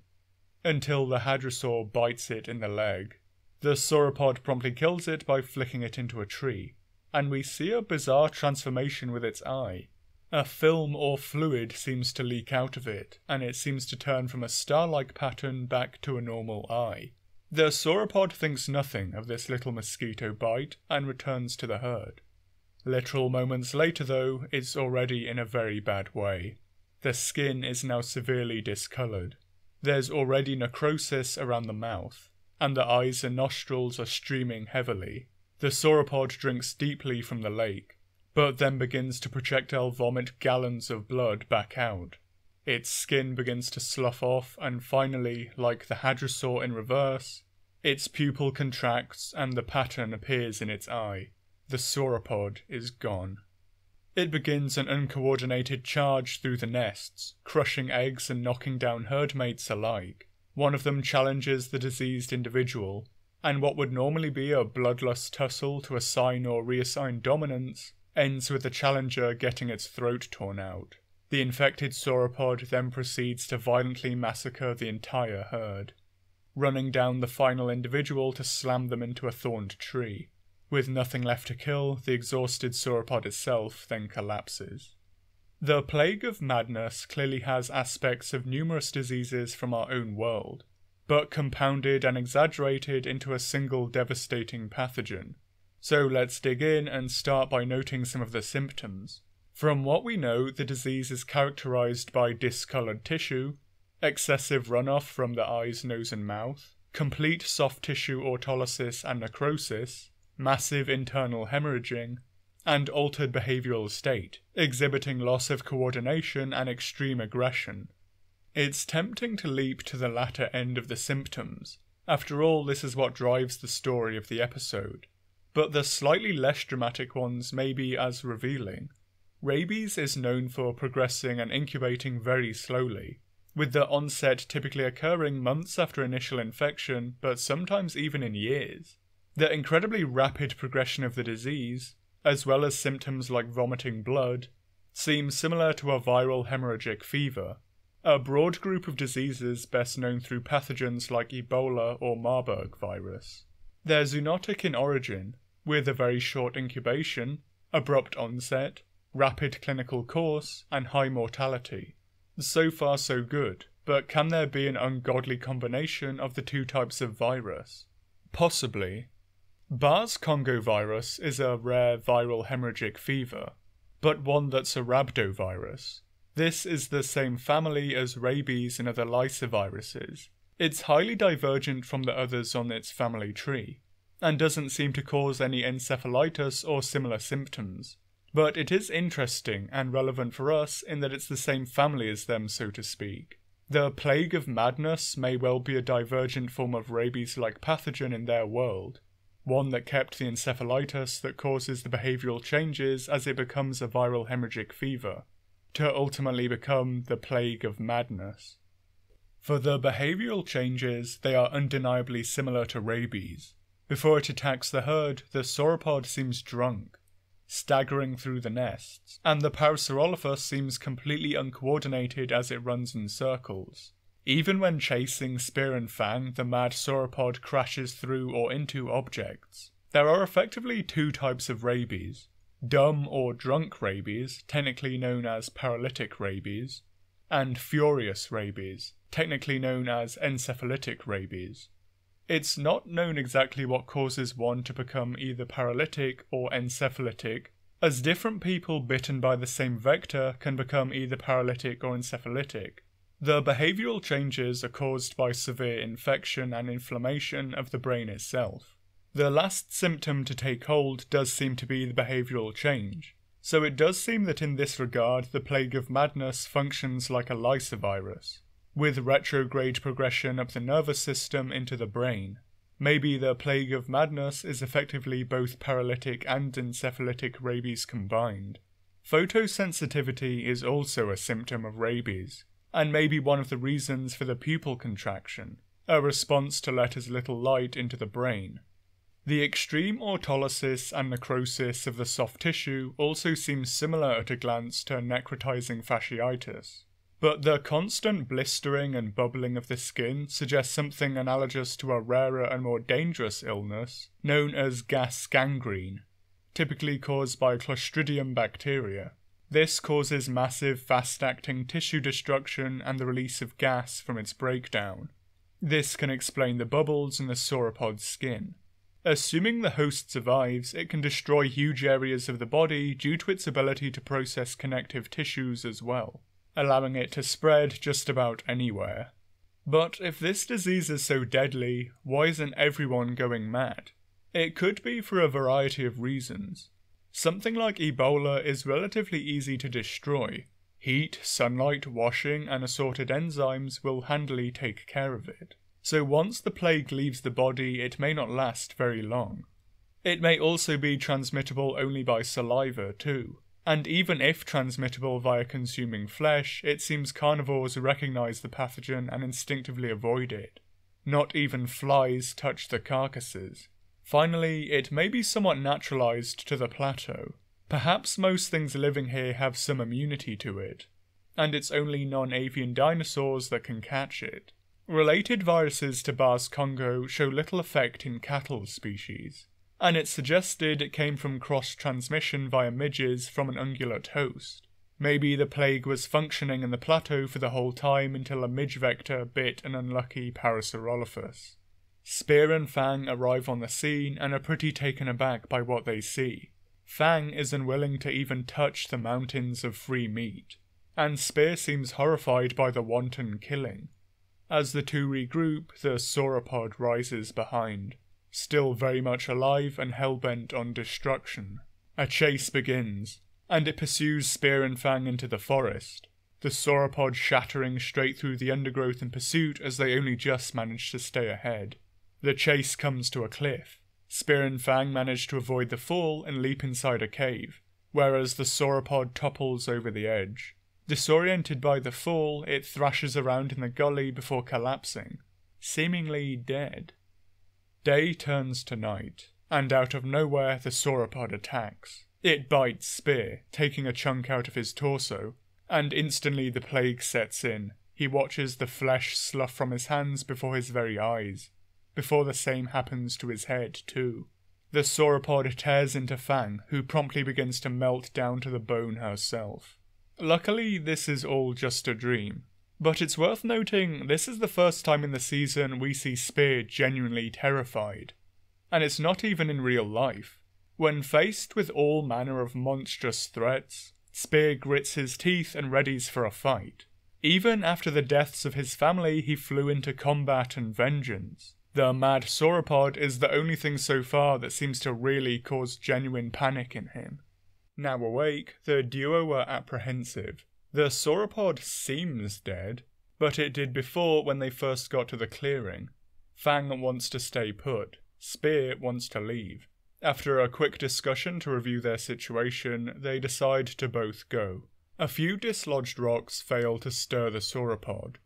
until the hadrosaur bites it in the leg. The sauropod promptly kills it by flicking it into a tree, and we see a bizarre transformation with its eye. A film or fluid seems to leak out of it, and it seems to turn from a star-like pattern back to a normal eye. The sauropod thinks nothing of this little mosquito bite and returns to the herd. Literal moments later though, it's already in a very bad way. The skin is now severely discoloured. There's already necrosis around the mouth, and the eyes and nostrils are streaming heavily. The sauropod drinks deeply from the lake, but then begins to projectile vomit gallons of blood back out. Its skin begins to slough off, and finally, like the hadrosaur in reverse, its pupil contracts and the pattern appears in its eye. The sauropod is gone. It begins an uncoordinated charge through the nests, crushing eggs and knocking down herdmates alike. One of them challenges the diseased individual, and what would normally be a bloodless tussle to assign or reassign dominance ends with the challenger getting its throat torn out. The infected sauropod then proceeds to violently massacre the entire herd, running down the final individual to slam them into a thorned tree. With nothing left to kill, the exhausted sauropod itself then collapses. The Plague of Madness clearly has aspects of numerous diseases from our own world, but compounded and exaggerated into a single devastating pathogen. So let's dig in and start by noting some of the symptoms. From what we know, the disease is characterized by discolored tissue, excessive runoff from the eyes, nose and mouth, complete soft tissue autolysis and necrosis, massive internal hemorrhaging, and altered behavioural state, exhibiting loss of coordination and extreme aggression. It's tempting to leap to the latter end of the symptoms. After all, this is what drives the story of the episode. But the slightly less dramatic ones may be as revealing. Rabies is known for progressing and incubating very slowly, with the onset typically occurring months after initial infection, but sometimes even in years. The incredibly rapid progression of the disease, as well as symptoms like vomiting blood, seem similar to a viral hemorrhagic fever, a broad group of diseases best known through pathogens like Ebola or Marburg virus. They're zoonotic in origin, with a very short incubation, abrupt onset, rapid clinical course, and high mortality. So far so good, but can there be an ungodly combination of the two types of virus? Possibly. Bas-Congo virus is a rare viral hemorrhagic fever, but one that's a rhabdovirus. This is the same family as rabies and other lysoviruses. It's highly divergent from the others on its family tree, and doesn't seem to cause any encephalitis or similar symptoms. But it is interesting and relevant for us in that it's the same family as them, so to speak. The Plague of Madness may well be a divergent form of rabies-like pathogen in their world, one that kept the encephalitis that causes the behavioural changes as it becomes a viral hemorrhagic fever, to ultimately become the Plague of Madness. For the behavioural changes, they are undeniably similar to rabies. Before it attacks the herd, the sauropod seems drunk, staggering through the nests, and the Parasaurolophus seems completely uncoordinated as it runs in circles. Even when chasing Spear and Fang, the mad sauropod crashes through or into objects. There are effectively two types of rabies: dumb or drunk rabies, technically known as paralytic rabies, and furious rabies, technically known as encephalitic rabies. It's not known exactly what causes one to become either paralytic or encephalitic, as different people bitten by the same vector can become either paralytic or encephalitic. The behavioural changes are caused by severe infection and inflammation of the brain itself. The last symptom to take hold does seem to be the behavioural change, so it does seem that in this regard the Plague of Madness functions like a lysovirus, with retrograde progression up the nervous system into the brain. Maybe the Plague of Madness is effectively both paralytic and encephalitic rabies combined. Photosensitivity is also a symptom of rabies, and may be one of the reasons for the pupil contraction, a response to let as little light into the brain. The extreme autolysis and necrosis of the soft tissue also seems similar at a glance to necrotizing fasciitis, but the constant blistering and bubbling of the skin suggests something analogous to a rarer and more dangerous illness known as gas gangrene, typically caused by Clostridium bacteria. This causes massive, fast-acting tissue destruction and the release of gas from its breakdown. This can explain the bubbles in the sauropod's skin. Assuming the host survives, it can destroy huge areas of the body due to its ability to process connective tissues as well, allowing it to spread just about anywhere. But if this disease is so deadly, why isn't everyone going mad? It could be for a variety of reasons. Something like Ebola is relatively easy to destroy. Heat, sunlight, washing, and assorted enzymes will handily take care of it. So once the plague leaves the body, it may not last very long. It may also be transmittable only by saliva too, and even if transmittable via consuming flesh, it seems carnivores recognise the pathogen and instinctively avoid it. Not even flies touch the carcasses. Finally, it may be somewhat naturalised to the plateau. Perhaps most things living here have some immunity to it, and it's only non-avian dinosaurs that can catch it. Related viruses to Bas-Congo show little effect in cattle species, and it's suggested it came from cross-transmission via midges from an ungulate host. Maybe the plague was functioning in the plateau for the whole time until a midge vector bit an unlucky Parasaurolophus. Spear and Fang arrive on the scene and are pretty taken aback by what they see. Fang is unwilling to even touch the mountains of free meat, and Spear seems horrified by the wanton killing. As the two regroup, the sauropod rises behind, still very much alive and hellbent on destruction. A chase begins, and it pursues Spear and Fang into the forest, the sauropod shattering straight through the undergrowth in pursuit as they only just manage to stay ahead. The chase comes to a cliff. Spear and Fang manage to avoid the fall and leap inside a cave, whereas the sauropod topples over the edge. Disoriented by the fall, it thrashes around in the gully before collapsing, seemingly dead. Day turns to night, and out of nowhere the sauropod attacks. It bites Spear, taking a chunk out of his torso, and instantly the plague sets in. He watches the flesh slough from his hands before his very eyes, before the same happens to his head too. The sauropod tears into Fang, who promptly begins to melt down to the bone herself. Luckily, this is all just a dream, but it's worth noting this is the first time in the season we see Spear genuinely terrified, and it's not even in real life. When faced with all manner of monstrous threats, Spear grits his teeth and readies for a fight. Even after the deaths of his family, he flew into combat and vengeance. The mad sauropod is the only thing so far that seems to really cause genuine panic in him. Now awake, the duo are apprehensive. The sauropod seems dead, but it did before when they first got to the clearing. Fang wants to stay put, Spear wants to leave. After a quick discussion to review their situation, they decide to both go. A few dislodged rocks fail to stir the sauropod,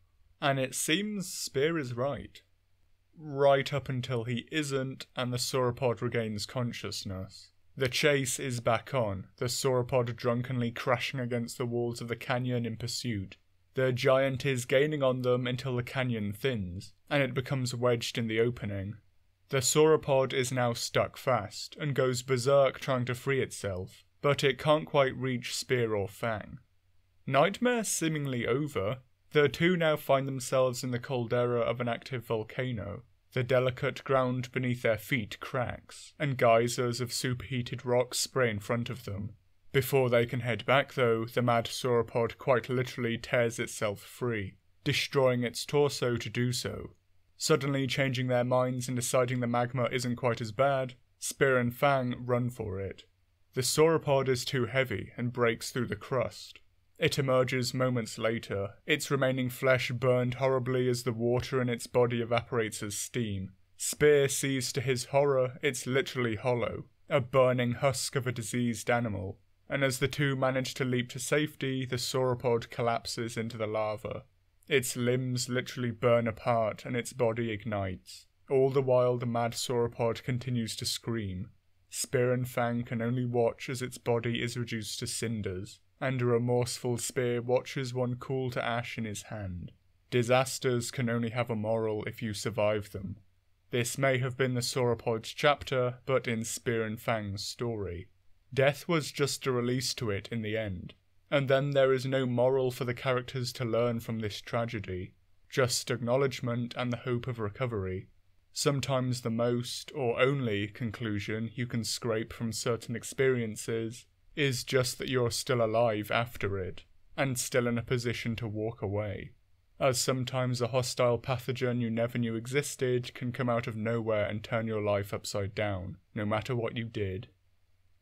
and it seems Spear is right. Right up until he isn't, and the sauropod regains consciousness. The chase is back on, the sauropod drunkenly crashing against the walls of the canyon in pursuit. The giant is gaining on them until the canyon thins, and it becomes wedged in the opening. The sauropod is now stuck fast, and goes berserk trying to free itself, but it can't quite reach Spear or Fang. Nightmare seemingly over, the two now find themselves in the caldera of an active volcano. The delicate ground beneath their feet cracks, and geysers of superheated rocks spray in front of them. Before they can head back though, the mad sauropod quite literally tears itself free, destroying its torso to do so. Suddenly changing their minds and deciding the magma isn't quite as bad, Spear and Fang run for it. The sauropod is too heavy and breaks through the crust. It emerges moments later, its remaining flesh burned horribly as the water in its body evaporates as steam. Spear sees to his horror it's literally hollow, a burning husk of a diseased animal, and as the two manage to leap to safety, the sauropod collapses into the lava. Its limbs literally burn apart and its body ignites. All the while the mad sauropod continues to scream. Spear and Fang can only watch as its body is reduced to cinders, and a remorseful Spear watches one cool to ash in his hand. Disasters can only have a moral if you survive them. This may have been the sauropod's chapter, but in Spear and Fang's story. Death was just a release to it in the end, and then there is no moral for the characters to learn from this tragedy, just acknowledgement and the hope of recovery. sometimes the most or only conclusion you can scrape from certain experiences is just that you're still alive after it, and still in a position to walk away, as sometimes a hostile pathogen you never knew existed can come out of nowhere and turn your life upside down, no matter what you did.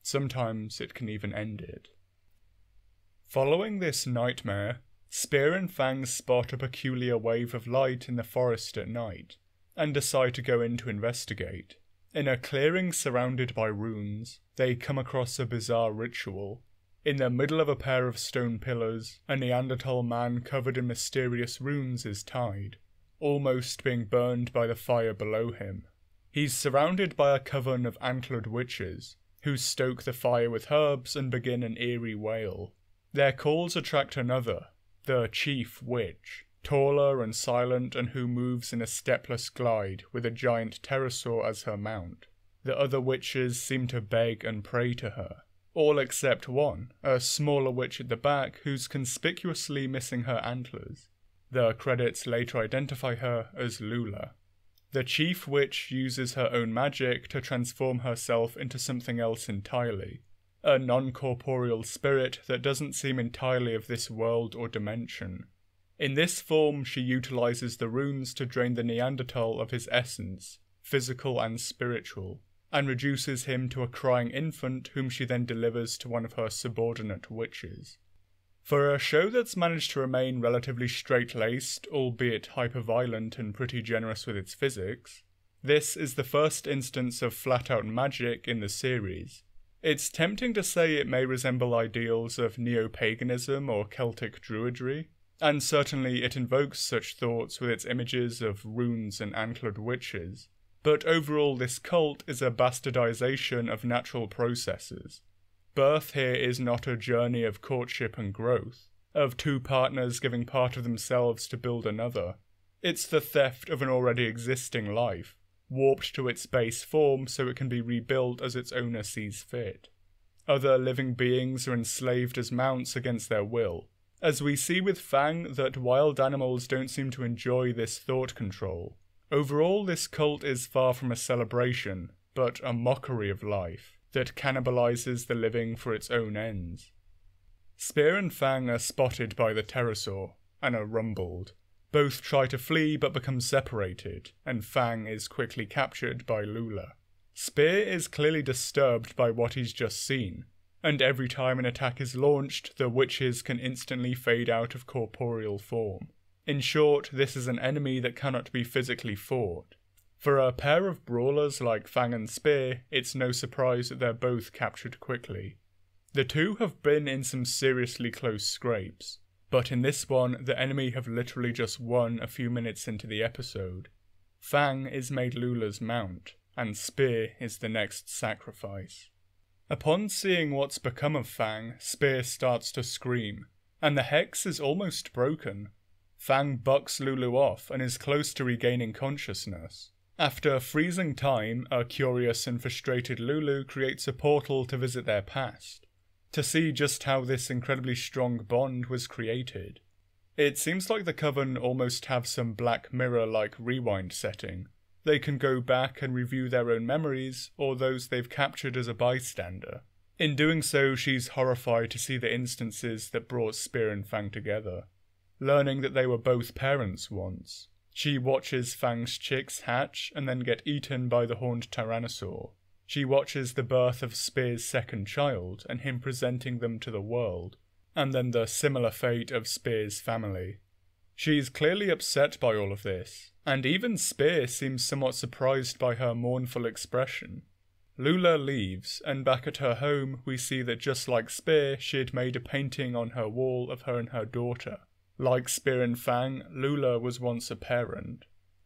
Sometimes it can even end it. Following this nightmare, Spear and Fang spot a peculiar wave of light in the forest at night, and decide to go in to investigate. In a clearing surrounded by ruins, they come across a bizarre ritual. In the middle of a pair of stone pillars, a Neanderthal man covered in mysterious runes is tied, almost being burned by the fire below him. He's surrounded by a coven of antlered witches, who stoke the fire with herbs and begin an eerie wail. Their calls attract another, the chief witch, taller and silent and who moves in a stepless glide with a giant pterosaur as her mount. The other witches seem to beg and pray to her, all except one, a smaller witch at the back who's conspicuously missing her antlers. The credits later identify her as Lula. The chief witch uses her own magic to transform herself into something else entirely, a non-corporeal spirit that doesn't seem entirely of this world or dimension. In this form, she utilizes the runes to drain the Neanderthal of his essence, physical and spiritual, and reduces him to a crying infant whom she then delivers to one of her subordinate witches. For a show that's managed to remain relatively straight-laced, albeit hyper-violent and pretty generous with its physics, this is the first instance of flat-out magic in the series. It's tempting to say it may resemble ideals of neo-paganism or Celtic druidry, and certainly it invokes such thoughts with its images of runes and antlered witches, but overall this cult is a bastardization of natural processes. Birth here is not a journey of courtship and growth, of two partners giving part of themselves to build another. It's the theft of an already existing life, warped to its base form so it can be rebuilt as its owner sees fit. Other living beings are enslaved as mounts against their will, as we see with Fang that wild animals don't seem to enjoy this thought control. Overall, this cult is far from a celebration, but a mockery of life that cannibalizes the living for its own ends. Spear and Fang are spotted by the pterosaur, and are rumbled. Both try to flee but become separated, and Fang is quickly captured by Lula. Spear is clearly disturbed by what he's just seen, and every time an attack is launched, the witches can instantly fade out of corporeal form. In short, this is an enemy that cannot be physically fought. For a pair of brawlers like Fang and Spear, it's no surprise that they're both captured quickly. The two have been in some seriously close scrapes, but in this one, the enemy have literally just won a few minutes into the episode. Fang is made Lula's mount, and Spear is the next sacrifice. Upon seeing what's become of Fang, Spear starts to scream, and the hex is almost broken. Fang bucks Lulu off and is close to regaining consciousness. After freezing time, a curious and frustrated Lulu creates a portal to visit their past, to see just how this incredibly strong bond was created. It seems like the Coven almost have some Black Mirror-like rewind setting. They can go back and review their own memories, or those they've captured as a bystander. In doing so, she's horrified to see the instances that brought Spear and Fang together. Learning that they were both parents once, she watches Fang's chicks hatch and then get eaten by the horned Tyrannosaur. She watches the birth of Spear's second child and him presenting them to the world, and then the similar fate of Spear's family. She's clearly upset by all of this, and even Spear seems somewhat surprised by her mournful expression. Lula leaves, and back at her home we see that just like Spear, she had made a painting on her wall of her and her daughter. Like Spear and Fang, Lula was once a parent.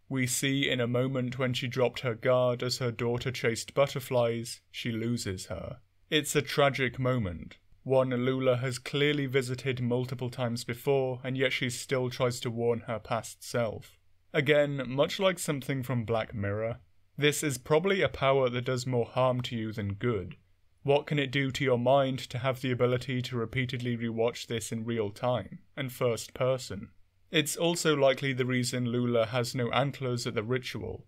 We see in a moment when she dropped her guard as her daughter chased butterflies, she loses her. It's a tragic moment, one Lula has clearly visited multiple times before, and yet she still tries to warn her past self. Again, much like something from Black Mirror, this is probably a power that does more harm to you than good. What can it do to your mind to have the ability to repeatedly rewatch this in real time, and first person? It's also likely the reason Lula has no antlers at the ritual.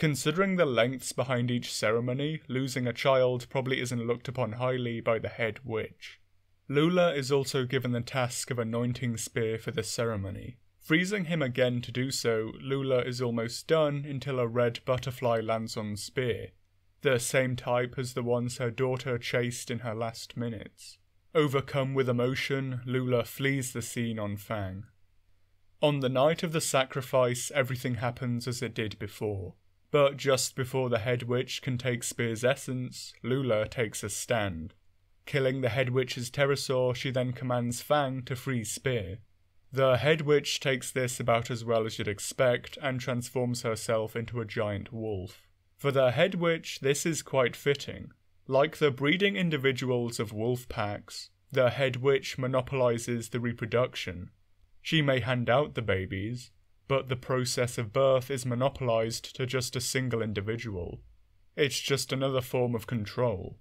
Considering the lengths behind each ceremony, losing a child probably isn't looked upon highly by the head witch. Lula is also given the task of anointing Spear for the ceremony. Freezing him again to do so, Lula is almost done until a red butterfly lands on Spear, the same type as the ones her daughter chased in her last minutes. Overcome with emotion, Lula flees the scene on Fang. On the night of the sacrifice, everything happens as it did before. But just before the head witch can take Spear's essence, Lula takes a stand. Killing the head witch's pterosaur, she then commands Fang to free Spear. The head witch takes this about as well as you'd expect and transforms herself into a giant wolf. For the head witch, this is quite fitting. Like the breeding individuals of wolf packs, the head witch monopolizes the reproduction. She may hand out the babies, but the process of birth is monopolized to just a single individual. It's just another form of control.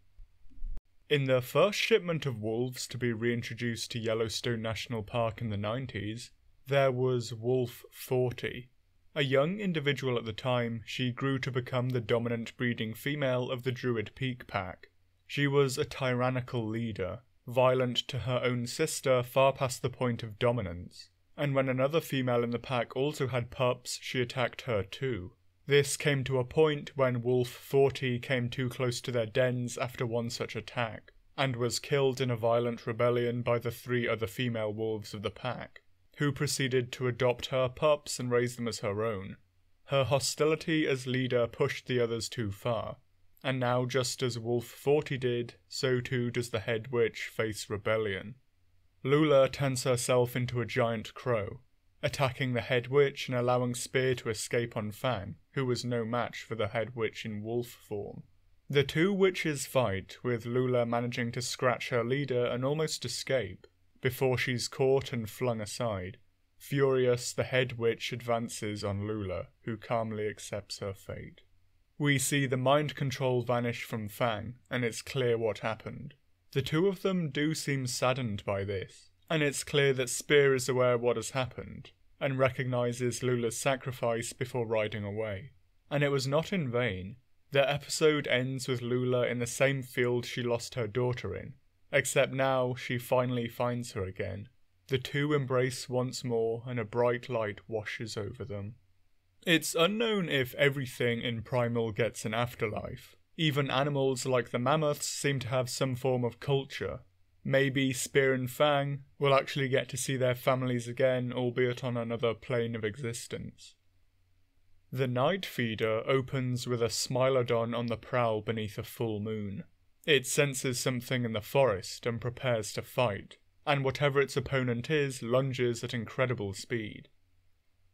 In the first shipment of wolves to be reintroduced to Yellowstone National Park in the nineties, there was Wolf forty. A young individual at the time, she grew to become the dominant breeding female of the Druid Peak pack. She was a tyrannical leader, violent to her own sister far past the point of dominance, and when another female in the pack also had pups, she attacked her too. This came to a point when Wolf forty came too close to their dens after one such attack, and was killed in a violent rebellion by the three other female wolves of the pack, who proceeded to adopt her pups and raise them as her own. Her hostility as leader pushed the others too far, and now just as Wolf forty did, so too does the head witch face rebellion. Lula turns herself into a giant crow, attacking the head witch and allowing Spear to escape on Fang, who was no match for the head witch in wolf form. The two witches fight, with Lula managing to scratch her leader and almost escape, before she's caught and flung aside. Furious, the head witch advances on Lula, who calmly accepts her fate. We see the mind control vanish from Fang, and it's clear what happened. The two of them do seem saddened by this, and it's clear that Spear is aware what has happened, and recognises Lula's sacrifice before riding away. And it was not in vain. The episode ends with Lula in the same field she lost her daughter in, except now she finally finds her again. The two embrace once more and a bright light washes over them. It's unknown if everything in Primal gets an afterlife. Even animals like the mammoths seem to have some form of culture. Maybe Spear and Fang will actually get to see their families again, albeit on another plane of existence. The Night Feeder opens with a Smilodon on the prowl beneath a full moon. It senses something in the forest and prepares to fight, and whatever its opponent is, lunges at incredible speed.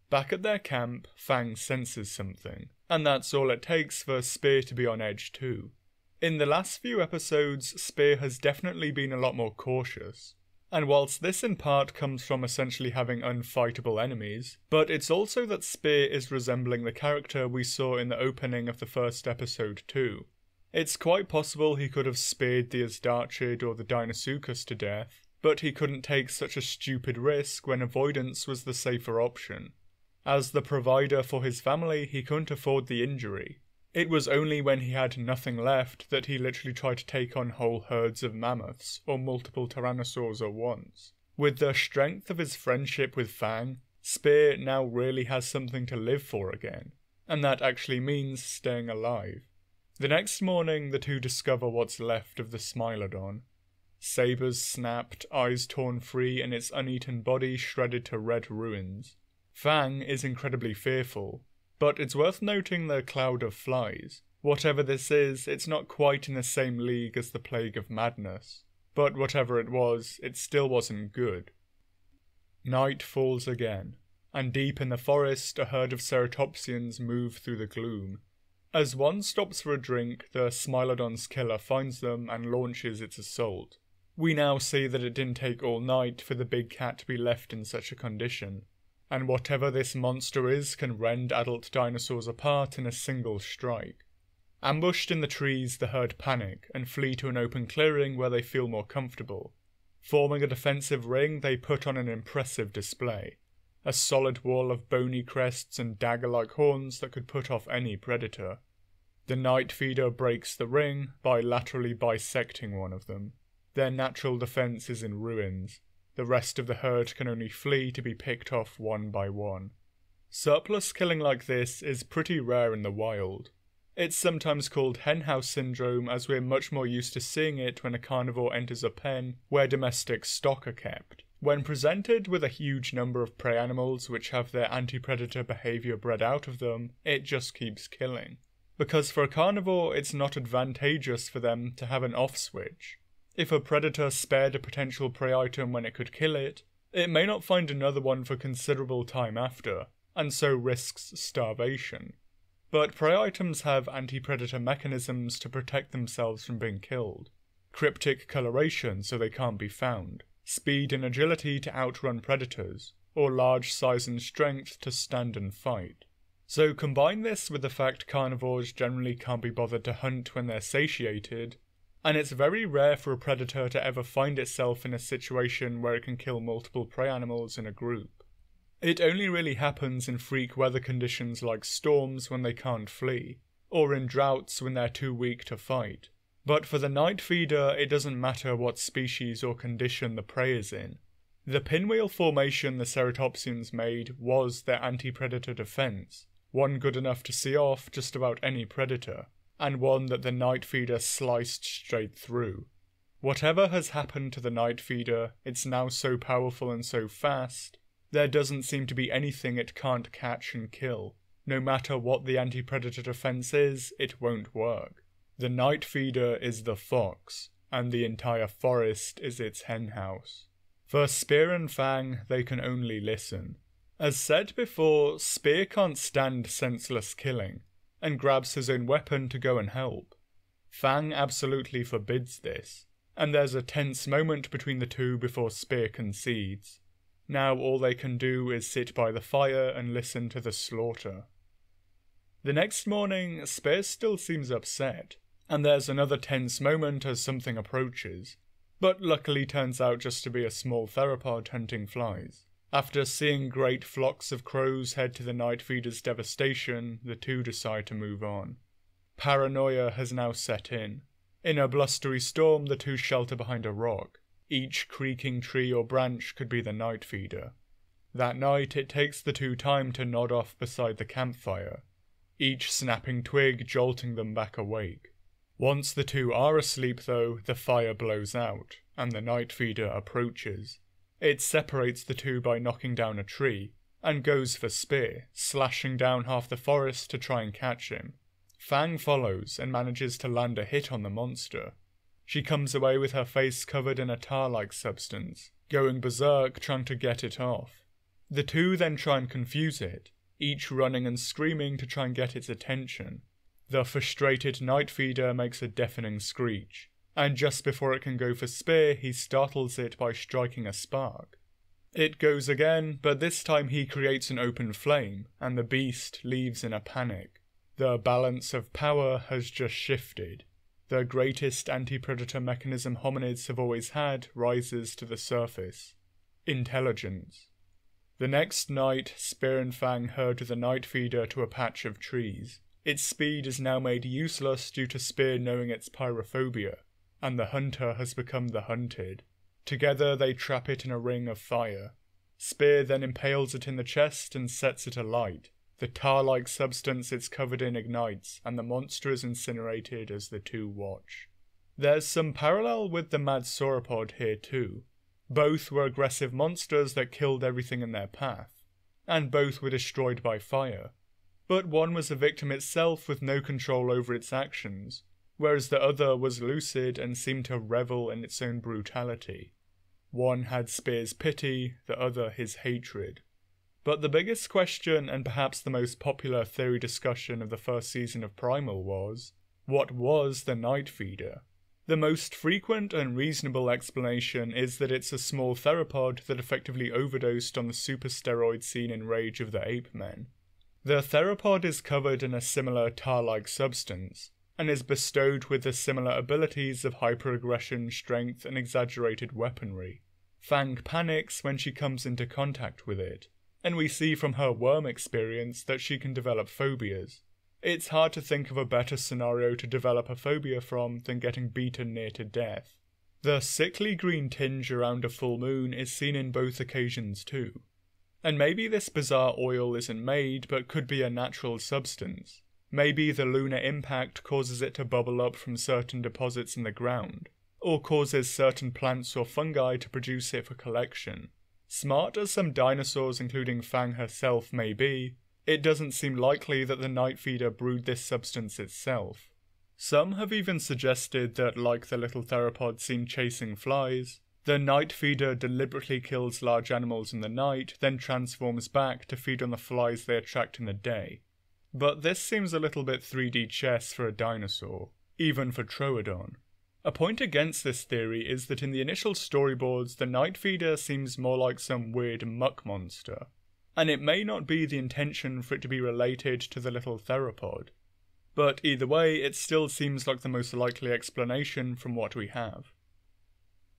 Back at their camp, Fang senses something, and that's all it takes for Spear to be on edge too. In the last few episodes, Spear has definitely been a lot more cautious, and whilst this in part comes from essentially having unfightable enemies, but it's also that Spear is resembling the character we saw in the opening of the first episode too. It's quite possible he could have speared the Azdarchid or the Deinosuchus to death, but he couldn't take such a stupid risk when avoidance was the safer option. As the provider for his family, he couldn't afford the injury. It was only when he had nothing left that he literally tried to take on whole herds of mammoths, or multiple tyrannosaurs at once. With the strength of his friendship with Fang, Spear now really has something to live for again, and that actually means staying alive. The next morning, the two discover what's left of the Smilodon. Sabers snapped, eyes torn free, and its uneaten body shredded to red ruins. Fang is incredibly fearful, but it's worth noting the cloud of flies. Whatever this is, it's not quite in the same league as the Plague of Madness. But whatever it was, it still wasn't good. Night falls again, and deep in the forest, a herd of Ceratopsians move through the gloom. As one stops for a drink, the Smilodon's killer finds them and launches its assault. We now see that it didn't take all night for the big cat to be left in such a condition, and whatever this monster is can rend adult dinosaurs apart in a single strike. Ambushed in the trees, the herd panic and flee to an open clearing where they feel more comfortable. Forming a defensive ring, they put on an impressive display. a solid wall of bony crests and dagger-like horns that could put off any predator. The night feeder breaks the ring by laterally bisecting one of them. Their natural defence is in ruins. The rest of the herd can only flee to be picked off one by one. Surplus killing like this is pretty rare in the wild. It's sometimes called henhouse syndrome, as we're much more used to seeing it when a carnivore enters a pen where domestic stock are kept. When presented with a huge number of prey animals which have their anti-predator behaviour bred out of them, it just keeps killing. Because for a carnivore, it's not advantageous for them to have an off switch. If a predator spared a potential prey item when it could kill it, it may not find another one for considerable time after, and so risks starvation. But prey items have anti-predator mechanisms to protect themselves from being killed. Cryptic coloration so they can't be found, speed and agility to outrun predators, or large size and strength to stand and fight. So combine this with the fact carnivores generally can't be bothered to hunt when they're satiated, and it's very rare for a predator to ever find itself in a situation where it can kill multiple prey animals in a group. It only really happens in freak weather conditions like storms when they can't flee, or in droughts when they're too weak to fight. But for the night feeder, it doesn't matter what species or condition the prey is in. The pinwheel formation the Ceratopsians made was their anti-predator defence, one good enough to see off just about any predator, and one that the night feeder sliced straight through. Whatever has happened to the night feeder, it's now so powerful and so fast, there doesn't seem to be anything it can't catch and kill. No matter what the anti-predator defense is, it won't work. The night feeder is the fox, and the entire forest is its henhouse. For spear and fang, they can only listen. As said before, spear can't stand senseless killing, and grabs his own weapon to go and help. Fang absolutely forbids this, and there's a tense moment between the two before Spear concedes. Now all they can do is sit by the fire and listen to the slaughter. The next morning, Spear still seems upset, and there's another tense moment as something approaches, but luckily turns out just to be a small theropod hunting flies. After seeing great flocks of crows head to the night feeder's devastation, the two decide to move on. Paranoia has now set in. In a blustery storm, the two shelter behind a rock. Each creaking tree or branch could be the night feeder. That night, it takes the two time to nod off beside the campfire, each snapping twig jolting them back awake. Once the two are asleep, though, the fire blows out, and the night feeder approaches. It separates the two by knocking down a tree, and goes for Spear, slashing down half the forest to try and catch him. Fang follows and manages to land a hit on the monster. She comes away with her face covered in a tar-like substance, going berserk trying to get it off. The two then try and confuse it, each running and screaming to try and get its attention. The frustrated night feeder makes a deafening screech, and just before it can go for Spear, he startles it by striking a spark. It goes again, but this time he creates an open flame, and the beast leaves in a panic. The balance of power has just shifted. The greatest anti-predator mechanism hominids have always had rises to the surface. Intelligence. The next night, Spear and Fang herd the night feeder to a patch of trees. Its speed is now made useless due to Spear knowing its pyrophobia, and the hunter has become the hunted. Together they trap it in a ring of fire. Spear then impales it in the chest and sets it alight. The tar-like substance it's covered in ignites, and the monster is incinerated as the two watch. There's some parallel with the mad sauropod here too. Both were aggressive monsters that killed everything in their path, and both were destroyed by fire. But one was the victim itself with no control over its actions, whereas the other was lucid and seemed to revel in its own brutality. One had Spear's pity, the other his hatred. But the biggest question, and perhaps the most popular theory discussion of the first season of Primal, was, what was the night feeder? The most frequent and reasonable explanation is that it's a small theropod that effectively overdosed on the supersteroid seen in Rage of the Ape Men. The theropod is covered in a similar tar-like substance, and is bestowed with the similar abilities of hyperaggression, strength, and exaggerated weaponry. Fang panics when she comes into contact with it, and we see from her worm experience that she can develop phobias. It's hard to think of a better scenario to develop a phobia from than getting beaten near to death. The sickly green tinge around a full moon is seen in both occasions too. And maybe this bizarre oil isn't made, but could be a natural substance. Maybe the lunar impact causes it to bubble up from certain deposits in the ground, or causes certain plants or fungi to produce it for collection. Smart as some dinosaurs, including Fang herself, may be, it doesn't seem likely that the night feeder brewed this substance itself. Some have even suggested that, like the little theropod seen chasing flies, the night feeder deliberately kills large animals in the night, then transforms back to feed on the flies they attract in the day. But this seems a little bit three D chess for a dinosaur, even for Troodon. A point against this theory is that in the initial storyboards, the night feeder seems more like some weird muck monster, and it may not be the intention for it to be related to the little theropod. But either way, it still seems like the most likely explanation from what we have.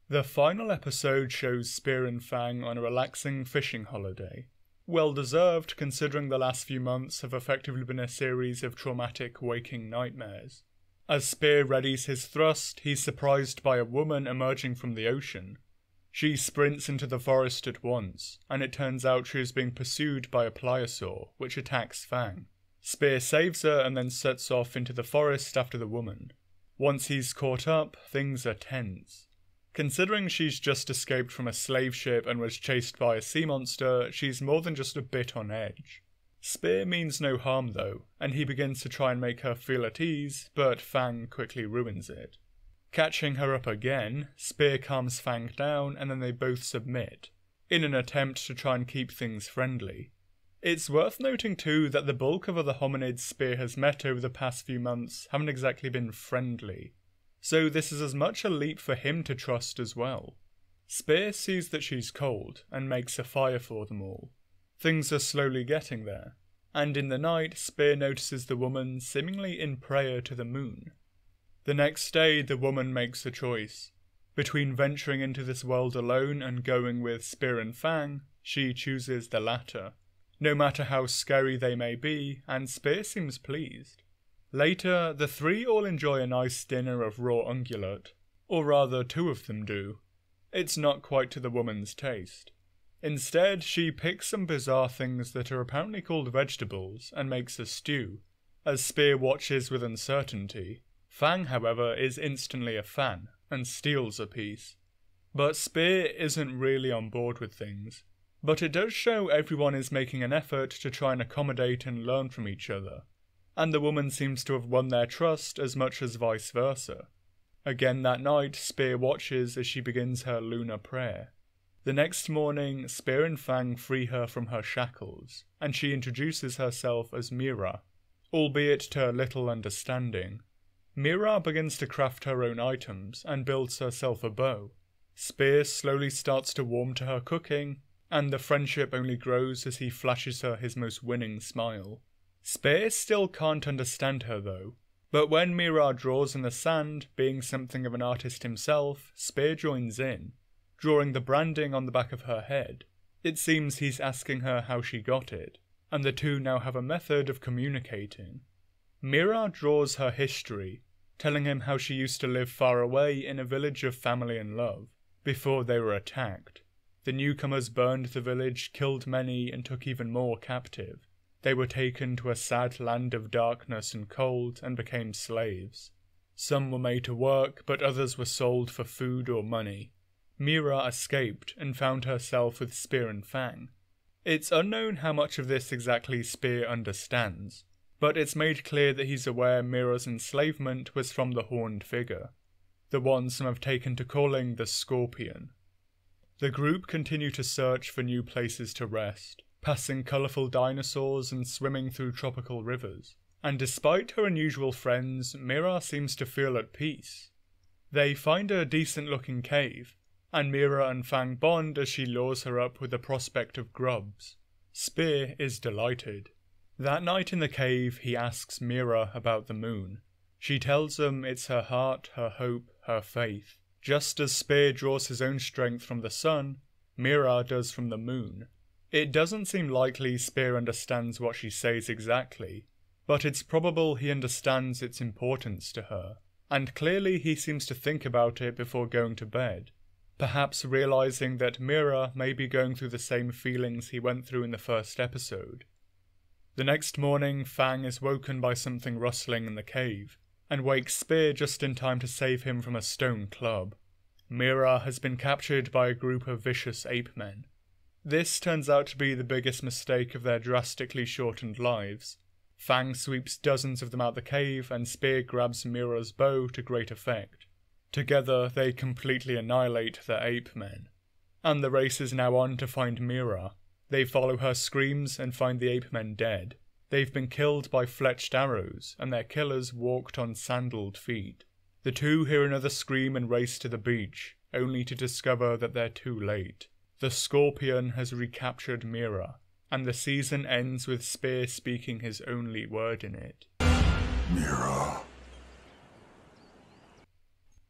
The final episode shows Spear and Fang on a relaxing fishing holiday. Well deserved, considering the last few months have effectively been a series of traumatic waking nightmares. As Spear readies his thrust, he's surprised by a woman emerging from the ocean. She sprints into the forest at once, and it turns out she is being pursued by a plesiosaur, which attacks Fang. Spear saves her and then sets off into the forest after the woman. Once he's caught up, things are tense. Considering she's just escaped from a slave ship and was chased by a sea monster, she's more than just a bit on edge. Spear means no harm though, and he begins to try and make her feel at ease, but Fang quickly ruins it. Catching her up again, Spear calms Fang down and then they both submit, in an attempt to try and keep things friendly. It's worth noting too that the bulk of other hominids Spear has met over the past few months haven't exactly been friendly, so this is as much a leap for him to trust as well. Spear sees that she's cold and makes a fire for them all. Things are slowly getting there, and in the night, Spear notices the woman seemingly in prayer to the moon. The next day, the woman makes a choice. Between venturing into this world alone and going with Spear and Fang, she chooses the latter, no matter how scary they may be, and Spear seems pleased. Later, the three all enjoy a nice dinner of raw ungulate, or rather two of them do. It's not quite to the woman's taste. Instead, she picks some bizarre things that are apparently called vegetables and makes a stew, as Spear watches with uncertainty. Fang, however, is instantly a fan and steals a piece. But Spear isn't really on board with things, but it does show everyone is making an effort to try and accommodate and learn from each other, and the woman seems to have won their trust as much as vice versa. Again that night, Spear watches as she begins her lunar prayer. The next morning, Spear and Fang free her from her shackles, and she introduces herself as Mira, albeit to her little understanding. Mira begins to craft her own items and builds herself a bow. Spear slowly starts to warm to her cooking, and the friendship only grows as he flashes her his most winning smile. Spear still can't understand her though, but when Mira draws in the sand, being something of an artist himself, Spear joins in, drawing the branding on the back of her head. It seems he's asking her how she got it, and the two now have a method of communicating. Mira draws her history, telling him how she used to live far away in a village of family and love, before they were attacked. The newcomers burned the village, killed many, and took even more captive. They were taken to a sad land of darkness and cold, and became slaves. Some were made to work, but others were sold for food or money. Mira escaped and found herself with Spear and Fang. It's unknown how much of this exactly Spear understands, but it's made clear that he's aware Mira's enslavement was from the horned figure, the one some have taken to calling the Scorpion. The group continue to search for new places to rest, passing colourful dinosaurs and swimming through tropical rivers, and despite her unusual friends, Mira seems to feel at peace. They find a decent-looking cave, and Mira and Fang bond as she lures her up with the prospect of grubs. Spear is delighted. That night in the cave, he asks Mira about the moon. She tells him it's her heart, her hope, her faith. Just as Spear draws his own strength from the sun, Mira does from the moon. It doesn't seem likely Speer understands what she says exactly, but it's probable he understands its importance to her, and clearly he seems to think about it before going to bed, perhaps realizing that Mira may be going through the same feelings he went through in the first episode. The next morning, Fang is woken by something rustling in the cave, and wakes Speer just in time to save him from a stone club. Mira has been captured by a group of vicious ape men. This turns out to be the biggest mistake of their drastically shortened lives. Fang sweeps dozens of them out the cave, and Speer grabs Mira's bow to great effect. Together, they completely annihilate the ape men. And the race is now on to find Mira. They follow her screams and find the ape men dead. They've been killed by fletched arrows, and their killers walked on sandaled feet. The two hear another scream and race to the beach, only to discover that they're too late. The Scorpion has recaptured Mira, and the season ends with Speer speaking his only word in it. Mira.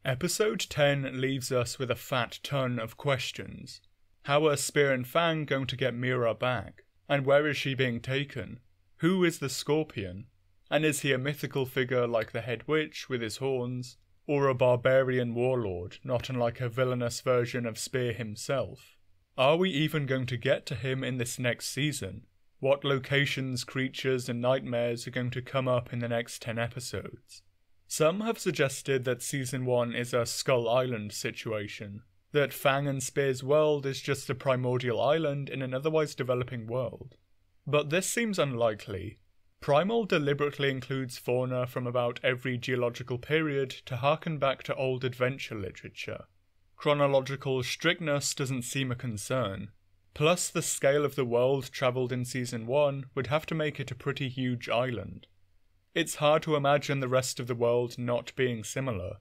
Episode ten leaves us with a fat ton of questions. How are Speer and Fang going to get Mira back? And where is she being taken? Who is the Scorpion? And is he a mythical figure like the head witch with his horns, or a barbarian warlord, not unlike a villainous version of Speer himself? Are we even going to get to him in this next season? What locations, creatures, and nightmares are going to come up in the next ten episodes? Some have suggested that season one is a Skull Island situation, that Fang and Speer's world is just a primordial island in an otherwise developing world. But this seems unlikely. Primal deliberately includes fauna from about every geological period to harken back to old adventure literature. Chronological strictness doesn't seem a concern. Plus, the scale of the world travelled in Season one would have to make it a pretty huge island. It's hard to imagine the rest of the world not being similar.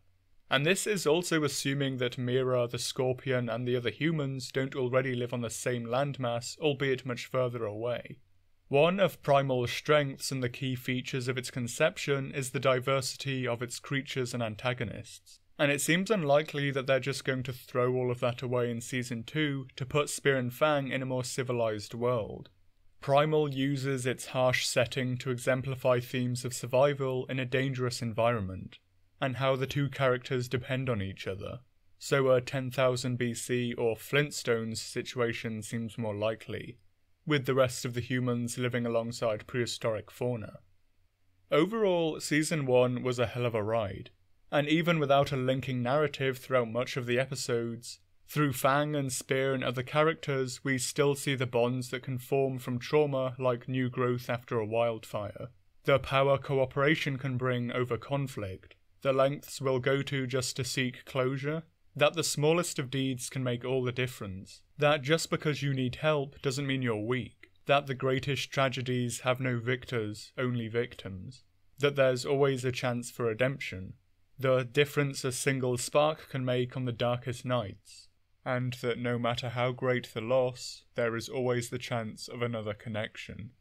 And this is also assuming that Mira, the Scorpion, and the other humans don't already live on the same landmass, albeit much further away. One of Primal's strengths and the key features of its conception is the diversity of its creatures and antagonists. And it seems unlikely that they're just going to throw all of that away in Season two to put Speer and Fang in a more civilized world. Primal uses its harsh setting to exemplify themes of survival in a dangerous environment, and how the two characters depend on each other, so a ten thousand B C or Flintstones situation seems more likely, with the rest of the humans living alongside prehistoric fauna. Overall, Season one was a hell of a ride. And even without a linking narrative throughout much of the episodes, through Fang and Speer and other characters, we still see the bonds that can form from trauma like new growth after a wildfire, the power cooperation can bring over conflict, the lengths we'll go to just to seek closure, that the smallest of deeds can make all the difference, that just because you need help doesn't mean you're weak, that the greatest tragedies have no victors, only victims, that there's always a chance for redemption, the difference a single spark can make on the darkest nights, and that no matter how great the loss, there is always the chance of another connection.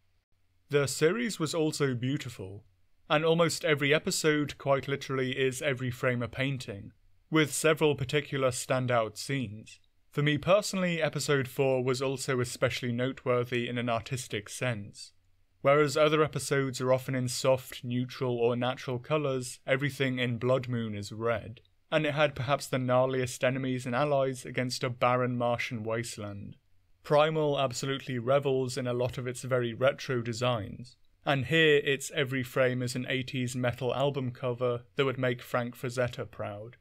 The series was also beautiful, and almost every episode quite literally is every frame a painting, with several particular standout scenes. For me personally, episode four was also especially noteworthy in an artistic sense. Whereas other episodes are often in soft, neutral or natural colours, everything in Blood Moon is red, and it had perhaps the gnarliest enemies and allies against a barren Martian wasteland. Primal absolutely revels in a lot of its very retro designs, and here its every frame is an eighties metal album cover that would make Frank Frazetta proud.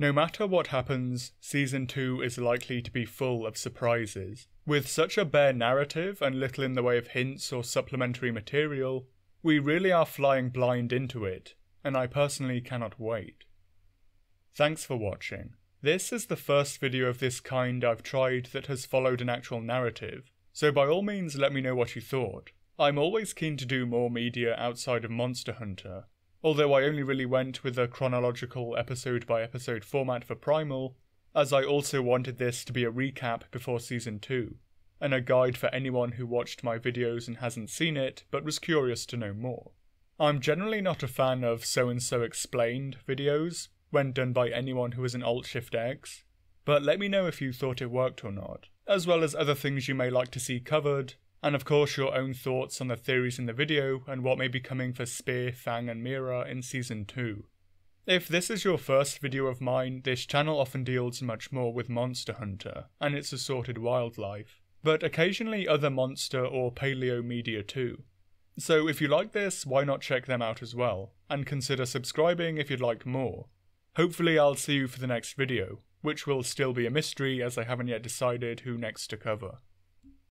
No matter what happens, Season two is likely to be full of surprises. With such a bare narrative and little in the way of hints or supplementary material, we really are flying blind into it, and I personally cannot wait. Thanks for watching. This is the first video of this kind I've tried that has followed an actual narrative, so by all means let me know what you thought. I'm always keen to do more media outside of Monster Hunter, although I only really went with a chronological episode by episode format for Primal, as I also wanted this to be a recap before Season two, and a guide for anyone who watched my videos and hasn't seen it, but was curious to know more. I'm generally not a fan of so-and-so explained videos, when done by anyone who is an Alt Shift X, but let me know if you thought it worked or not, as well as other things you may like to see covered, and of course your own thoughts on the theories in the video and what may be coming for Spear, Fang and Mira in season two. If this is your first video of mine, this channel often deals much more with Monster Hunter and its assorted wildlife, but occasionally other monster or paleo media too. So if you like this, why not check them out as well, and consider subscribing if you'd like more. Hopefully I'll see you for the next video, which will still be a mystery as I haven't yet decided who next to cover.